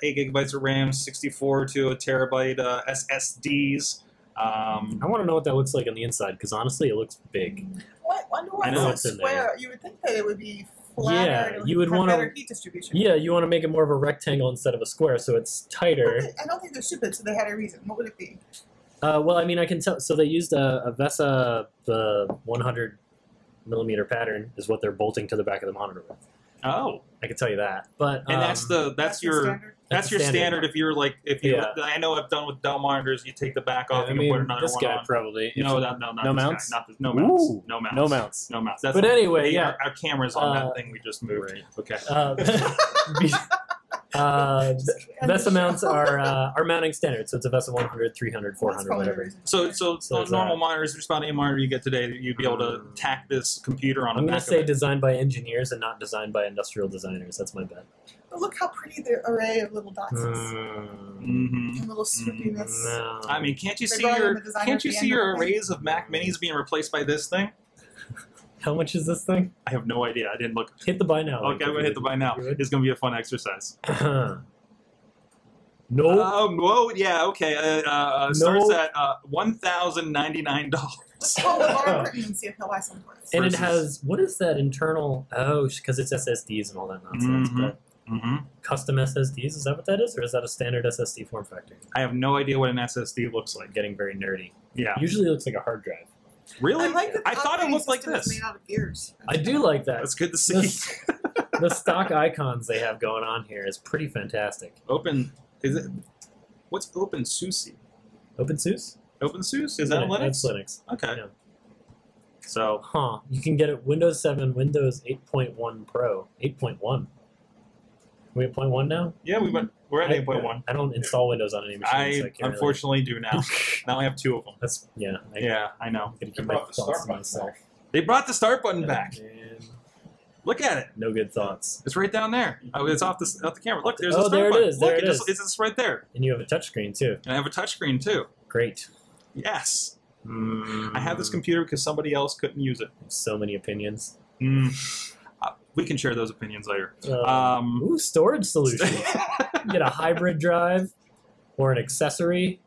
8 gigabytes of RAM, 64 to a terabyte SSDs. I want to know what that looks like on the inside, because honestly, it looks big. Wonder why it's square. You would think that it would be... Yeah, you would want better heat distribution. Yeah, you want to make it more of a rectangle instead of a square, so it's tighter. I don't think they're stupid, so they had a reason. What would it be? Well, I mean, I can tell. So they used a VESA, the 100 millimeter pattern is what they're bolting to the back of the monitor with. Oh, I can tell you that. But and that's your standard if you're like I know I've done with Dell monitors. You take the back off and you put another one on. Probably no mounts. But anyway, our cameras on that thing we just moved. Right. Okay. VESA mounts are mounting standard, so it's a VESA 100, 300, 400, whatever. So normal monitors, just about any monitor you get today, you'd be able to tack this computer on. I'm going to say designed by engineers and not designed by industrial designers. That's my bet. But look how pretty the array of little dots is. And little swoopiness. I mean, can't you see your arrays of Mac Minis being replaced by this thing? How much is this thing? I have no idea. I didn't look. Hit the buy now. Okay, I'm gonna hit the buy now. It's gonna be a fun exercise. No. Whoa. Yeah. Okay. Starts at $1,099. Oh, and see if he'll buy some for us. And it has what is that internal? Oh, because it's SSDs and all that nonsense. But custom SSDs, is that what that is, or is that a standard SSD form factor? I have no idea what an SSD looks like. Getting very nerdy. Yeah. Usually it looks like a hard drive. Really? I thought it looked like this. Made out of gears. I do like that. That's good to see. The stock icons they have going on here is pretty fantastic. What's OpenSUSE? OpenSUSE? OpenSUSE? Is that Linux? That's Linux. Okay. Yeah. So. Huh. You can get it Windows 7, Windows 8.1 Pro. 8.1. We at 0.1 now? Yeah, we're at 8.1. I don't install Windows on any machine. I unfortunately do now. Now I have 2 of them. That's I know. I'm keep my thoughts to myself. They brought the start button back. Man. Look at it. No good thoughts. It's right down there. Oh, it's off the camera. Look, there's a start button. It's right there. And you have a touchscreen too. And I have a touchscreen too. Great. Yes. I have this computer because somebody else couldn't use it. So many opinions. We can share those opinions later. Storage solution. Get a hybrid drive or an accessory.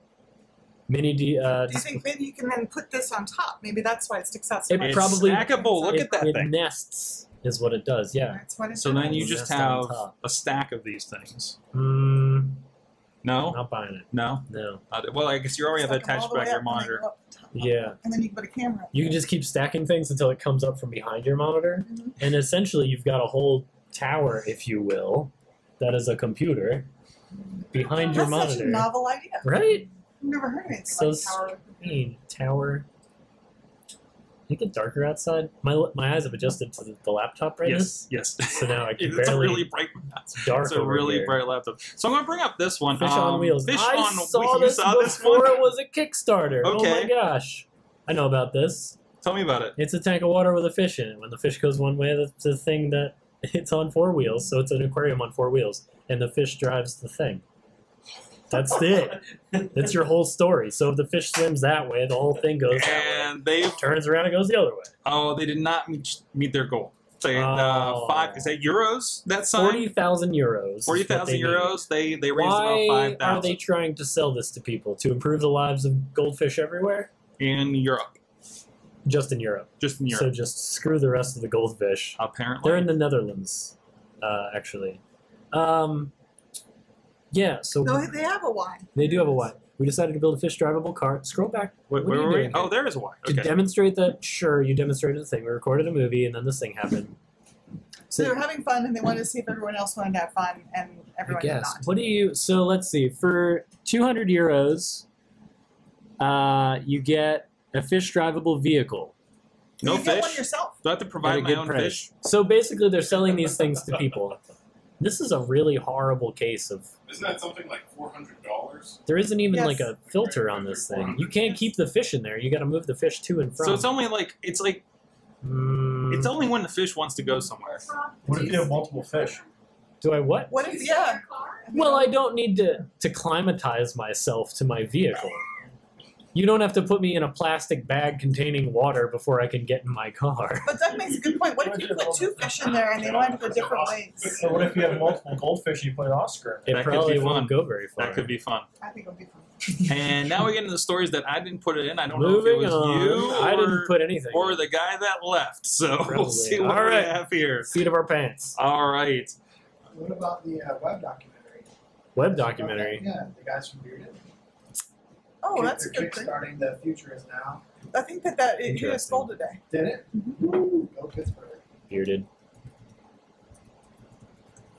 Do you think maybe you can then put this on top? Maybe that's why it sticks out so much. It's probably stackable. Look at that thing. It nests is what it does, yeah. That's what it does. Then you just have a stack of these things. No? Not buying it. No? No. Well, I guess you already have attached back your monitor. Yeah. And then you can put a camera up. You can just keep stacking things until it comes up from behind your monitor. And essentially, you've got a whole tower, if you will, that is a computer behind your monitor. That's such a novel idea. Right? I've never heard of it. So strange. Tower. Can it get darker outside? My eyes have adjusted to the laptop brightness. Yes. So now I can it's barely. It's a really bright. It's dark. It's a really bright laptop. So I'm gonna bring up this one. Fish on Wheels. I saw this before it was a Kickstarter. Okay. Oh my gosh! I know about this. Tell me about it. It's a tank of water with a fish in it. When the fish goes one way, that's the thing that it's on 4 wheels. So it's an aquarium on 4 wheels, and the fish drives the thing. That's it. That's your whole story. So if the fish swims that way, the whole thing goes that way. And turns around and goes the other way. Oh, they did not meet their goal. They, is that euros? That sign? 40,000 euros. 40,000 euros. They raised about 5,000. Why are they trying to sell this to people? To improve the lives of goldfish everywhere? In Europe. Just in Europe. Just in Europe. So just screw the rest of the goldfish. Apparently. They're in the Netherlands, actually. Yeah, so... No, they have a Y. They do have a Y. We decided to build a fish-drivable cart. Scroll back. Wait, what are you doing? Oh, there is a Y. Okay. To demonstrate that, sure, you demonstrated the thing. We recorded a movie, and then this thing happened. So they were having fun, and they wanted to see if everyone else wanted to have fun, and everyone did not. What do you... So, let's see. For 200 euros, you get... a fish-drivable vehicle. No fish? One yourself. Do I have to provide my own fish? So basically they're selling these things to people. This is a really horrible case of... Isn't that something like $400? There isn't even like a filter on this thing. You can't keep the fish in there. You got to move the fish to and from. So it's only like... It's like... It's only when the fish wants to go somewhere. What if you have multiple fish? Do I what? What if, yeah. Well, I don't need to climatize myself to my vehicle. You don't have to put me in a plastic bag containing water before I can get in my car. But Doug makes a good point. What if you put two fish in there and they wind up in different ways? So what if you have multiple goldfish and you put an Oscar in there? It probably won't go very far. That could be fun. I think it'll be fun. And now we get into the stories that I didn't put it in. I don't know if it was you or, I didn't put anything or the guy that left. So we'll see what we have here. Seat of our pants. All right. What about the web documentary? Web documentary? Yeah, the guys from Bearded. Oh, that's a good thing. Starting The Future Is Now. I think that it hit us full today. Did it? Go Pittsburgh. Bearded.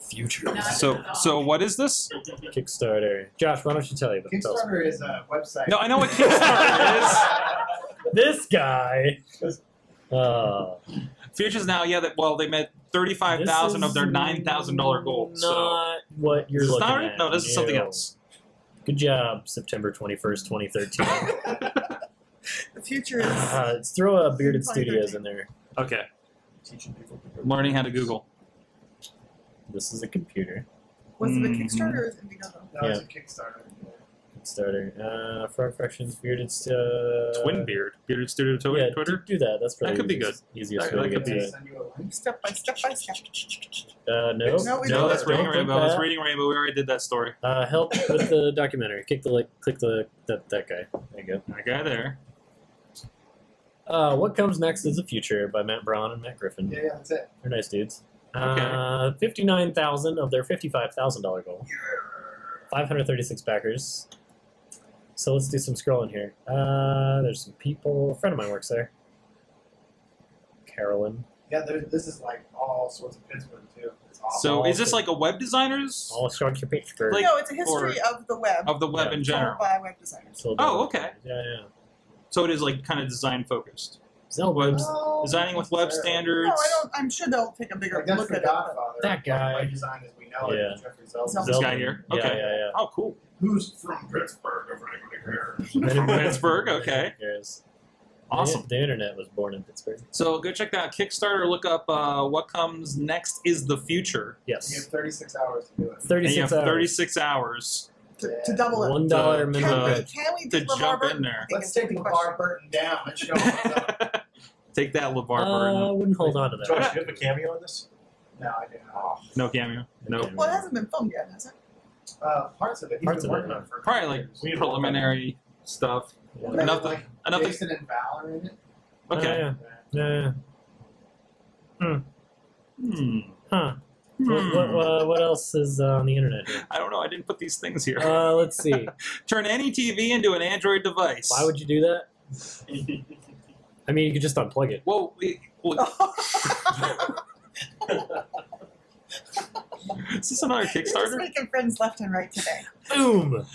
Future. So what is this? Kickstarter. Josh, why don't you tell you about Kickstarter is a website. No, I know what Kickstarter is. This guy. Futures Now, yeah. Well, they met 35,000 of their $9,000 goal. Not what you're looking at. No, this is something else. Good job, September 21st, 2013. The future is... let's throw a Bearded Studios in there. Okay. Teaching people to Google. Learning how to Google. This is a computer. Was it a Kickstarter or is it Indiegogo? That was a Kickstarter. Frog Fractions, Bearded... Twin Beard. Bearded Studio Twitter? Yeah, do that. That's probably easiest way to do it. Step by step by step. No, that's Reading Rainbow. That's Reading Rainbow. We already did that story. Help with the documentary. Click the that guy. There you go. That guy there. What Comes Next is the Future by Matt Braun and Matt Griffin. Yeah, that's it. They're nice dudes. Okay. 59,000 of their $55,000 goal. 536 backers. So let's do some scrolling here. There's some people. A friend of mine works there. Carolyn. Yeah, this is like all sorts of Pittsburgh too. It's awesome. So is this like a web designer's? All sorts of Pittsburgh. Like, no, it's a history of the web. Of the web in general. By web designers. Oh, okay. Yeah. So it is like kind of design focused. Designing with web standards. No, I'm sure they'll take a bigger look at it. That guy. Web design as we know it. Jeffrey Zeldin. This guy here. Okay. Yeah. Oh, cool. Who's from Pittsburgh? If anybody cares. From Pittsburgh. Okay. Awesome. The internet was born in Pittsburgh. So go check that Kickstarter. Look up What Comes Next is the Future. Yes. You have 36 hours to do it. 36 hours. To double it. $1 minimum. Can we to jump in there. Let's take LeVar Burton down. Let's show up. Take that, LeVar Burton. I wouldn't hold on to that. Josh, do you have a cameo on this? No, I didn't. Oh. No cameo? No. Well, it hasn't been filmed yet, has it? Parts of it. He's been working on it for probably like preliminary stuff. Yeah. Enough Jason and Valor in it. Okay. Yeah. What else is on the internet here? I don't know. I didn't put these things here. Let's see. Turn any TV into an Android device. Why would you do that? I mean, you could just unplug it. Well, is this another Kickstarter? We're just making friends left and right today. Boom!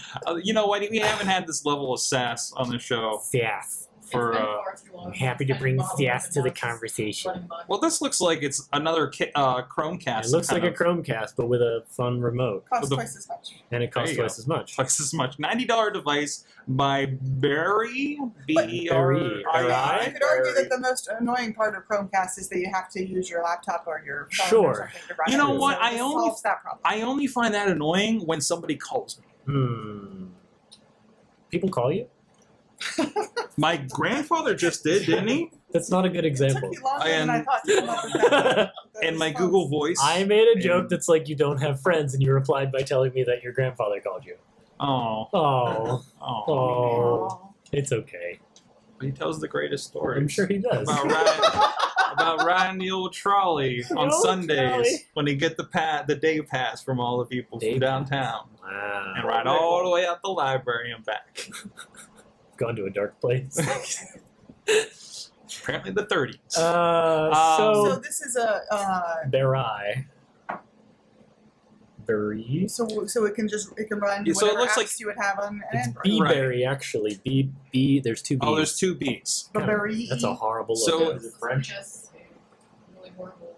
You know what? We haven't had this level of sass on the show. Sass. I'm happy to bring sass to the conversation. Well, this looks like it's another Chromecast. It looks like a Chromecast, but with a fun remote. Costs twice as much. And it costs twice as much. Twice as much. $90 device by Barry. B-E-R-R-I. You could argue that the most annoying part of Chromecast is that you have to use your laptop or your phone or something to run. You know what? I only find that annoying when somebody calls me. People call you? My grandfather just did, didn't he? That's not a good example. It took me longer than I thought to come up with that. And my Google voice. I made a joke that's like, you don't have friends, and you replied by telling me that your grandfather called you. Oh. It's okay. He tells the greatest stories. I'm sure he does. About riding the old trolley on Sundays when he get the day pass from all the people from downtown. Wow. And ride all the way out the library and back. Gone to a dark place. Apparently the 30s. So this is a... Berai. Berry. So it can just run. Yeah, so it looks like you would have on an Android. Beeberry, right. Actually. B. There's two B's. Oh, there's two B's. Berry. That's a horrible. So is it French? Really horrible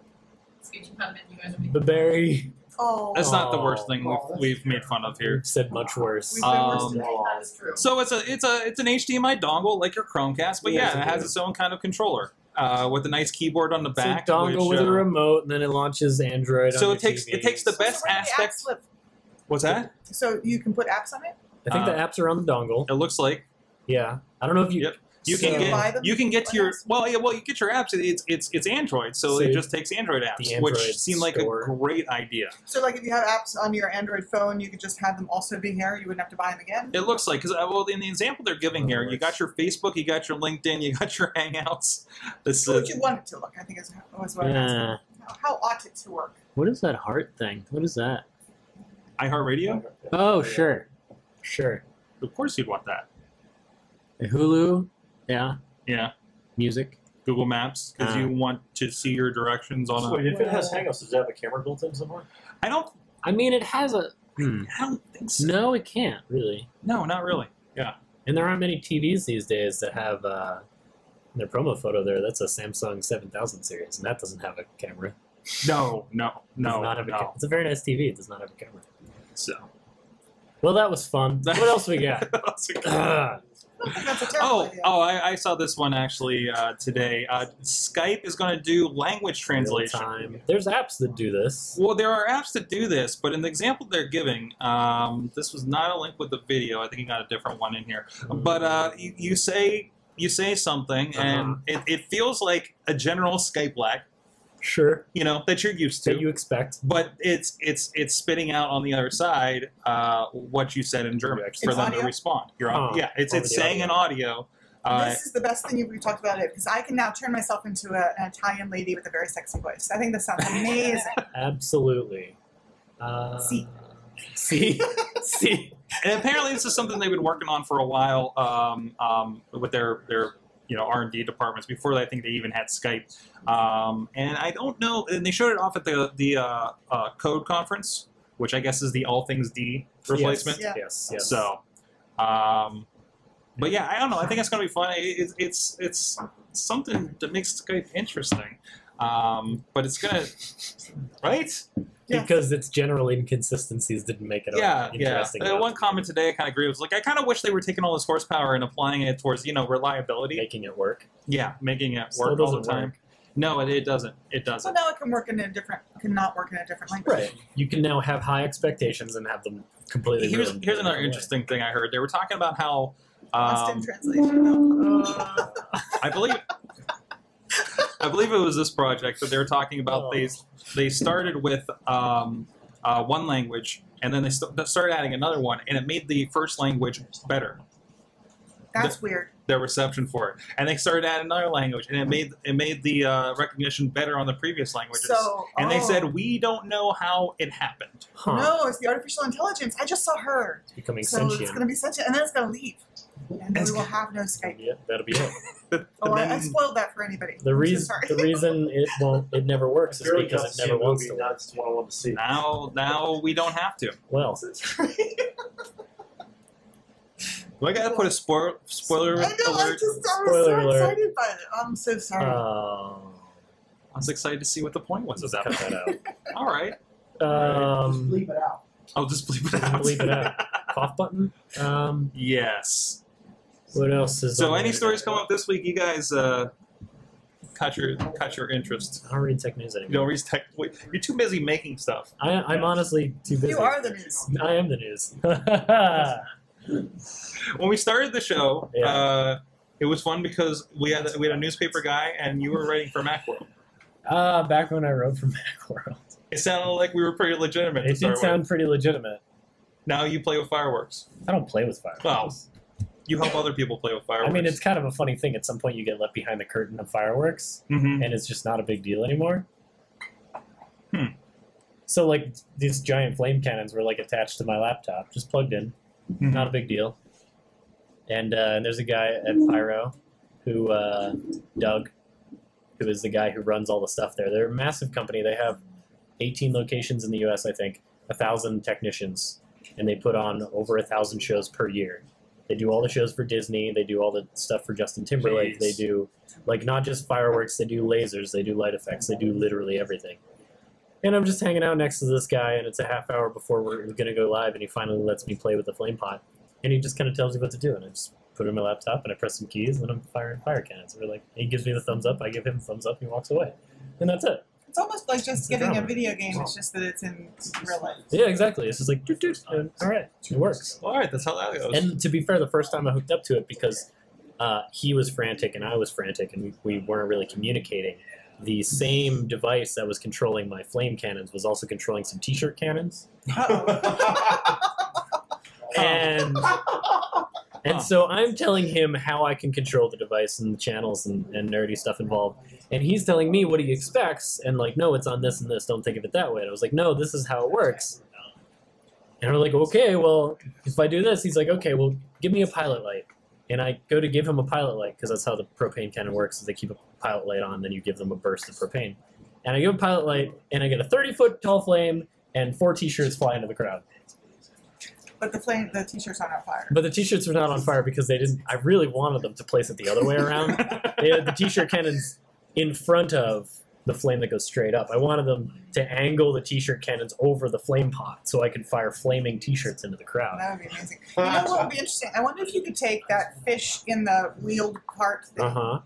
speech impediment you guys are making. Berry. Oh. That's not the worst thing we've made fun of here. We've said much worse. So it's an HDMI dongle like your Chromecast, but yeah, it has its own kind of controller. With a nice keyboard on the back. So dongle with a remote, and then it launches Android. So on it takes the best aspects. What's that? So you can put apps on it. I think the apps are on the dongle. It looks like. Yeah, I don't know if you. Yep. You get your apps. It's Android, so it just takes Android apps, which seemed like a great idea. So like if you have apps on your Android phone, you could just have them also be here. You wouldn't have to buy them again. It looks like, because in the example they're giving here, you got your Facebook, you got your LinkedIn, you got your Hangouts. This is what you want it to look. I think is what I'm asking. How ought it to work? What is that heart thing? What is that? iHeartRadio. Oh sure. Of course you'd want that. Hulu. Yeah. Music. Google Maps, because you want to see your directions on. So if it has Hangouts, does it have a camera built in somewhere? I mean, it has a. I don't think so. No, it can't really. No, not really. Yeah. And there aren't many TVs these days that have their promo photo there. That's a Samsung 7000 series, and that doesn't have a camera. No. It's a very nice TV. It does not have a camera. So. Well, that was fun. What else we got? I saw this one actually today. Skype is going to do language translation. There's apps that do this. Well, there are apps that do this, but in the example they're giving, this was not a link with the video. I think you got a different one in here. But you say something, and it feels like a general Skype lag. Sure. You know, that you're used to. That you expect. But it's spitting out on the other side what you said in German for them to respond. You're on. Yeah, it's saying an audio. This is the best thing we've talked about it, because I can now turn myself into an Italian lady with a very sexy voice. I think this sounds amazing. Absolutely. See. And apparently this is something they've been working on for a while with their R&D departments before I think they even had Skype. And I don't know, and they showed it off at the Code conference, which I guess is the All Things D replacement. Yes. So, but yeah, I don't know. I think it's going to be fun. It's something that makes Skype interesting. But it's going to, right? Yeah. Because its general inconsistencies didn't make it interesting. Yeah. One comment today I kind of agree with. I kind of wish they were taking all this horsepower and applying it towards, reliability. Making it work. Yeah, making it work all the time. No, it doesn't. It doesn't. Well, now it can work in a different, cannot work in a different language. Right. You can now have high expectations and have them completely. Here's another interesting thing I heard. They were talking about how. Constant translation. I believe it was this project that they were talking about. They started with one language, and then they started adding another one, and it made the first language better. That's weird. Their reception for it, and they started adding another language, and it made the recognition better on the previous languages. And they said we don't know how it happened. Huh. No, it's the artificial intelligence. I just saw her. It's becoming sentient. It's going to be sentient, and then it's going to leave. And we will have no Skype. Yeah, that'll be it. I spoiled that for anybody. The reason it never works is because it never wants to work. Now we don't have to. Well, do I gotta put a spoiler alert? I know. I was so excited by it. I'm so sorry. I was excited to see what the point was of that. Cut that out. All right. Just bleep it out. I'll just bleep it out. Cough button? Yes. What else is there? So any stories come up this week, you guys caught your interest. I don't read tech news anymore. You don't read tech. You're too busy making stuff. I'm honestly too busy. You are the news. I am the news. When we started the show, it was fun because we had a newspaper guy, and you were writing for Macworld. Back when I wrote for Macworld. It sounded like we were pretty legitimate. It did sound pretty legitimate. Now you play with fireworks. I don't play with fireworks. Well, You help other people play with fireworks. I mean, it's kind of a funny thing. At some point, you get left behind the curtain of fireworks, and it's just not a big deal anymore. Hmm. So, like, these giant flame cannons were, like, attached to my laptop, just plugged in. Not a big deal. And there's a guy at Pyro who, Doug, who is the guy who runs all the stuff there. They're a massive company. They have 18 locations in the U.S., I think, 1,000 technicians, and they put on over 1,000 shows per year. They do all the shows for Disney. They do all the stuff for Justin Timberlake. Jeez. They do, like, not just fireworks. They do lasers. They do light effects. They do literally everything. And I'm just hanging out next to this guy, and it's a half hour before we're going to go live, and he finally lets me play with the flame pot. And he just kind of tells me what to do, and I just put it in my laptop, and I press some keys, and I'm firing fire cannons. We're like, he gives me the thumbs up, I give him the thumbs up, and he walks away. And that's it. It's almost like just getting a video game, it's just that it's in real life. Yeah, exactly. It's just like, doot, doot, and, all right, it works. All right, that's how that goes. And to be fair, the first time I hooked up to it, because he was frantic and I was frantic, and we weren't really communicating. The same device that was controlling my flame cannons was also controlling some t-shirt cannons. And so I'm telling him how I can control the device and the channels and nerdy stuff involved. And he's telling me what he expects. And like, no, it's on this and this. Don't think of it that way. And I was like, no, this is how it works. And we're like, okay, well, if I do this, he's like, okay, well, give me a pilot light. And I go to give him a pilot light because that's how the propane cannon works. Is they keep a pilot light on, then you give them a burst of propane. And I give a pilot light, and I get a 30-foot tall flame, and 4 t-shirts fly into the crowd. But the t-shirts are not on fire. But the t-shirts were not on fire because they didn't. I really wanted them to place it the other way around. They had the t-shirt cannons in front of the flame that goes straight up. I wanted them to angle the t-shirt cannons over the flame pot so I could fire flaming t-shirts into the crowd. That would be amazing. You know what would be interesting? I wonder if you could take that fish in the wheeled cart. Can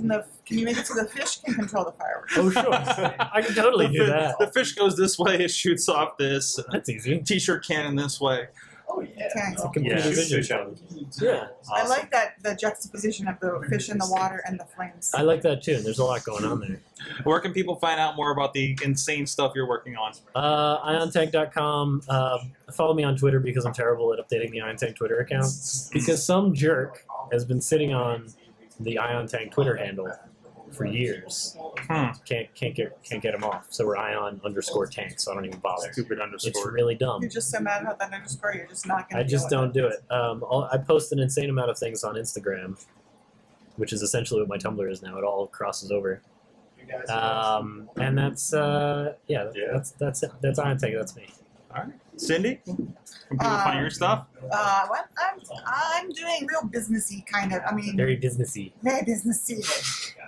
you make it so the fish can control the fireworks? Oh, sure. I can totally do that. The fish goes this way, it shoots off this. That's easy. T-shirt cannon this way. Oh, yeah. It's a computer vision challenge. Yeah. Awesome. I like that, the juxtaposition of the fish in the water and the flames. I like that, too. There's a lot going on there. Where can people find out more about the insane stuff you're working on? IonTech.com. Follow me on Twitter because I'm terrible at updating the IonTech Twitter account. Because some jerk has been sitting on the IonTech Twitter handle for years. Can't get them off. So we're Ion_Tank, so I don't even bother. Stupid underscore. It's really dumb. You're just so mad about that underscore, you're just not going to do it. I just don't do it. I post an insane amount of things on Instagram, which is essentially what my Tumblr is now. It all crosses over. And that's, that's IonTech, that's me. All right. Cindy, can people find your stuff? Well, I'm doing real businessy kind of. I mean, very businessy. Very businessy.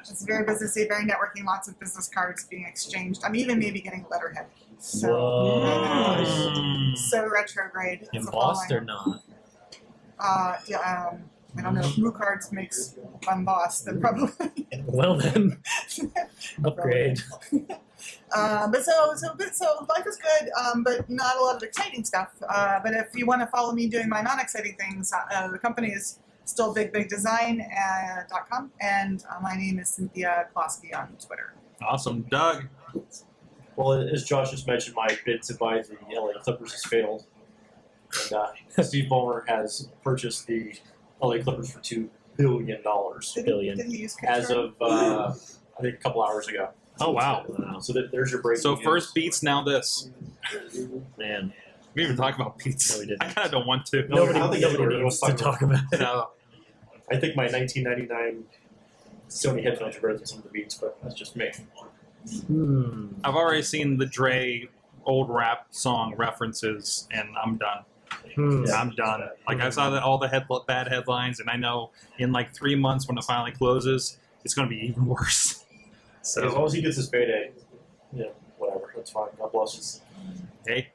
It's very businessy, very networking. Lots of business cards being exchanged. I'm even maybe getting letterhead. So, so retrograde. Embossed or not? Yeah. I don't know if Blue Cards makes unbossed. Then probably. Well then, upgrade. But so life is good, but not a lot of exciting stuff. But if you want to follow me doing my non-exciting things, the company is still bigbigdesign.com, and my name is Cynthia Klosky on Twitter. Awesome, Doug. Well, as Josh just mentioned, my bids advisory LA Clippers has failed, and Steve Ballmer has purchased the LA Clippers for $2 billion. Did he as of I think a couple hours ago. Oh wow! So there's your break. So first beats, now this. Man, we didn't even talk about beats. No, we didn't. I kind of don't want to. Nobody wants to talk about it. No. I think my 1999 Sony headphones are better than some of the beats, but that's just me. I've already seen the Dre old rap song references, and I'm done. Yeah, I'm done. Like I saw that all the bad headlines, and I know in like 3 months when it finally closes, it's going to be even worse. So as long as he gets his payday, yeah, whatever, that's fine. God bless us. Hey,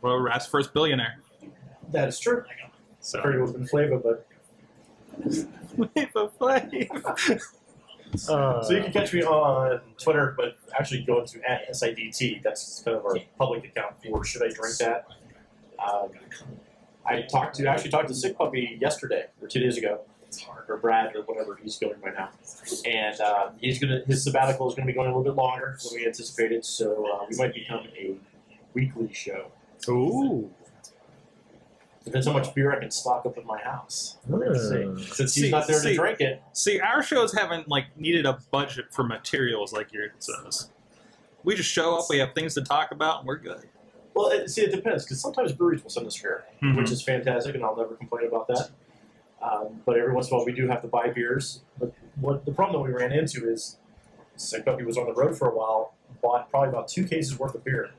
well, Rap's first billionaire. That is true. So pretty open flavor, but so you can catch me on Twitter, but actually go to @SIDT. That's kind of our public account for Should I Drink That. I actually talked to Sick Puppy yesterday or 2 days ago. Or Brad, or whatever he's going right now, and his sabbatical is going to be going a little bit longer than we anticipated, so we might become a weekly show. Ooh, Depends how much beer I can stock up in my house. Since he's not there to drink it. See, our shows haven't like needed a budget for materials like yours does. We just show up, we have things to talk about, and we're good. Well, see, it depends, because sometimes breweries will send us beer, which is fantastic, and I'll never complain about that. But every once in a while, we do have to buy beers. But what the problem that we ran into is Kentucky was on the road for a while, bought probably about 2 cases worth of beer,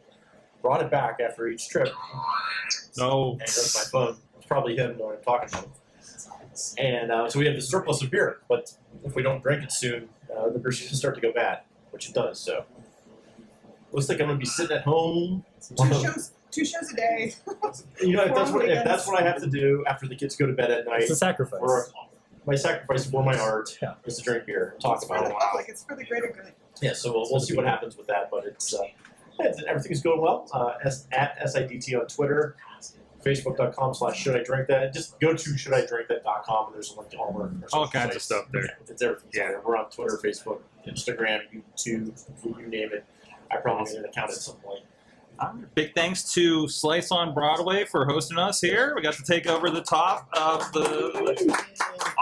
brought it back after each trip. No. And it was my phone. It's probably him when I'm talking to him. And so we have this surplus of beer, but if we don't drink it soon, the beer's going to start to go bad, which it does, so... Looks like I'm going to be sitting at home. Two shows a day. You know, if that's what I have to do after the kids go to bed at night. It's a sacrifice. My sacrifice for my art is to drink beer, talk about it. Like it's for the greater good. Yeah, so we'll see what happens with that, but it's everything's going well. At SIDT on Twitter, Facebook.com/shouldidrinkthat. Just go to shouldidrinkthat.com, and there's a link to all kinds of stuff there. It's everything. Yeah, we're on Twitter, Facebook, Instagram, YouTube, you name it. I probably need an account at some point. Big thanks to Slice on Broadway for hosting us here. We got to take over the top of the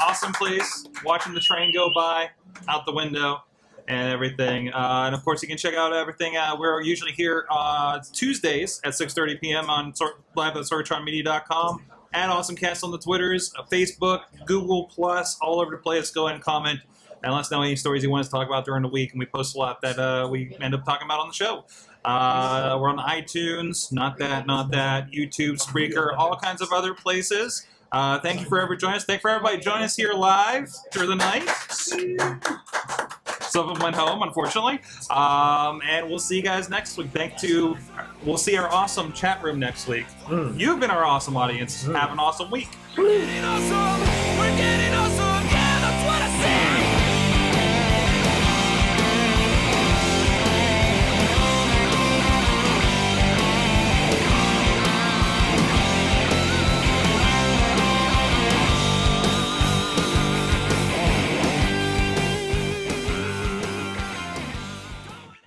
awesome place, watching the train go by out the window and everything. And of course, you can check out everything. We're usually here Tuesdays at 6:30 p.m. on live at sorgatronmedia.com. At AwesomeCast on the Twitters, Facebook, Google+, all over the place. Go ahead and comment. And let us know any stories you want us to talk about during the week, and we post a lot that we end up talking about on the show. We're on iTunes, not that, YouTube, Spreaker, all kinds of other places. Thank you for ever joining us. Thank you for everybody joining us here live through the night. Some of them went home, unfortunately. And we'll see you guys next week. We'll see our awesome chat room next week. You've been our awesome audience. Have an awesome week.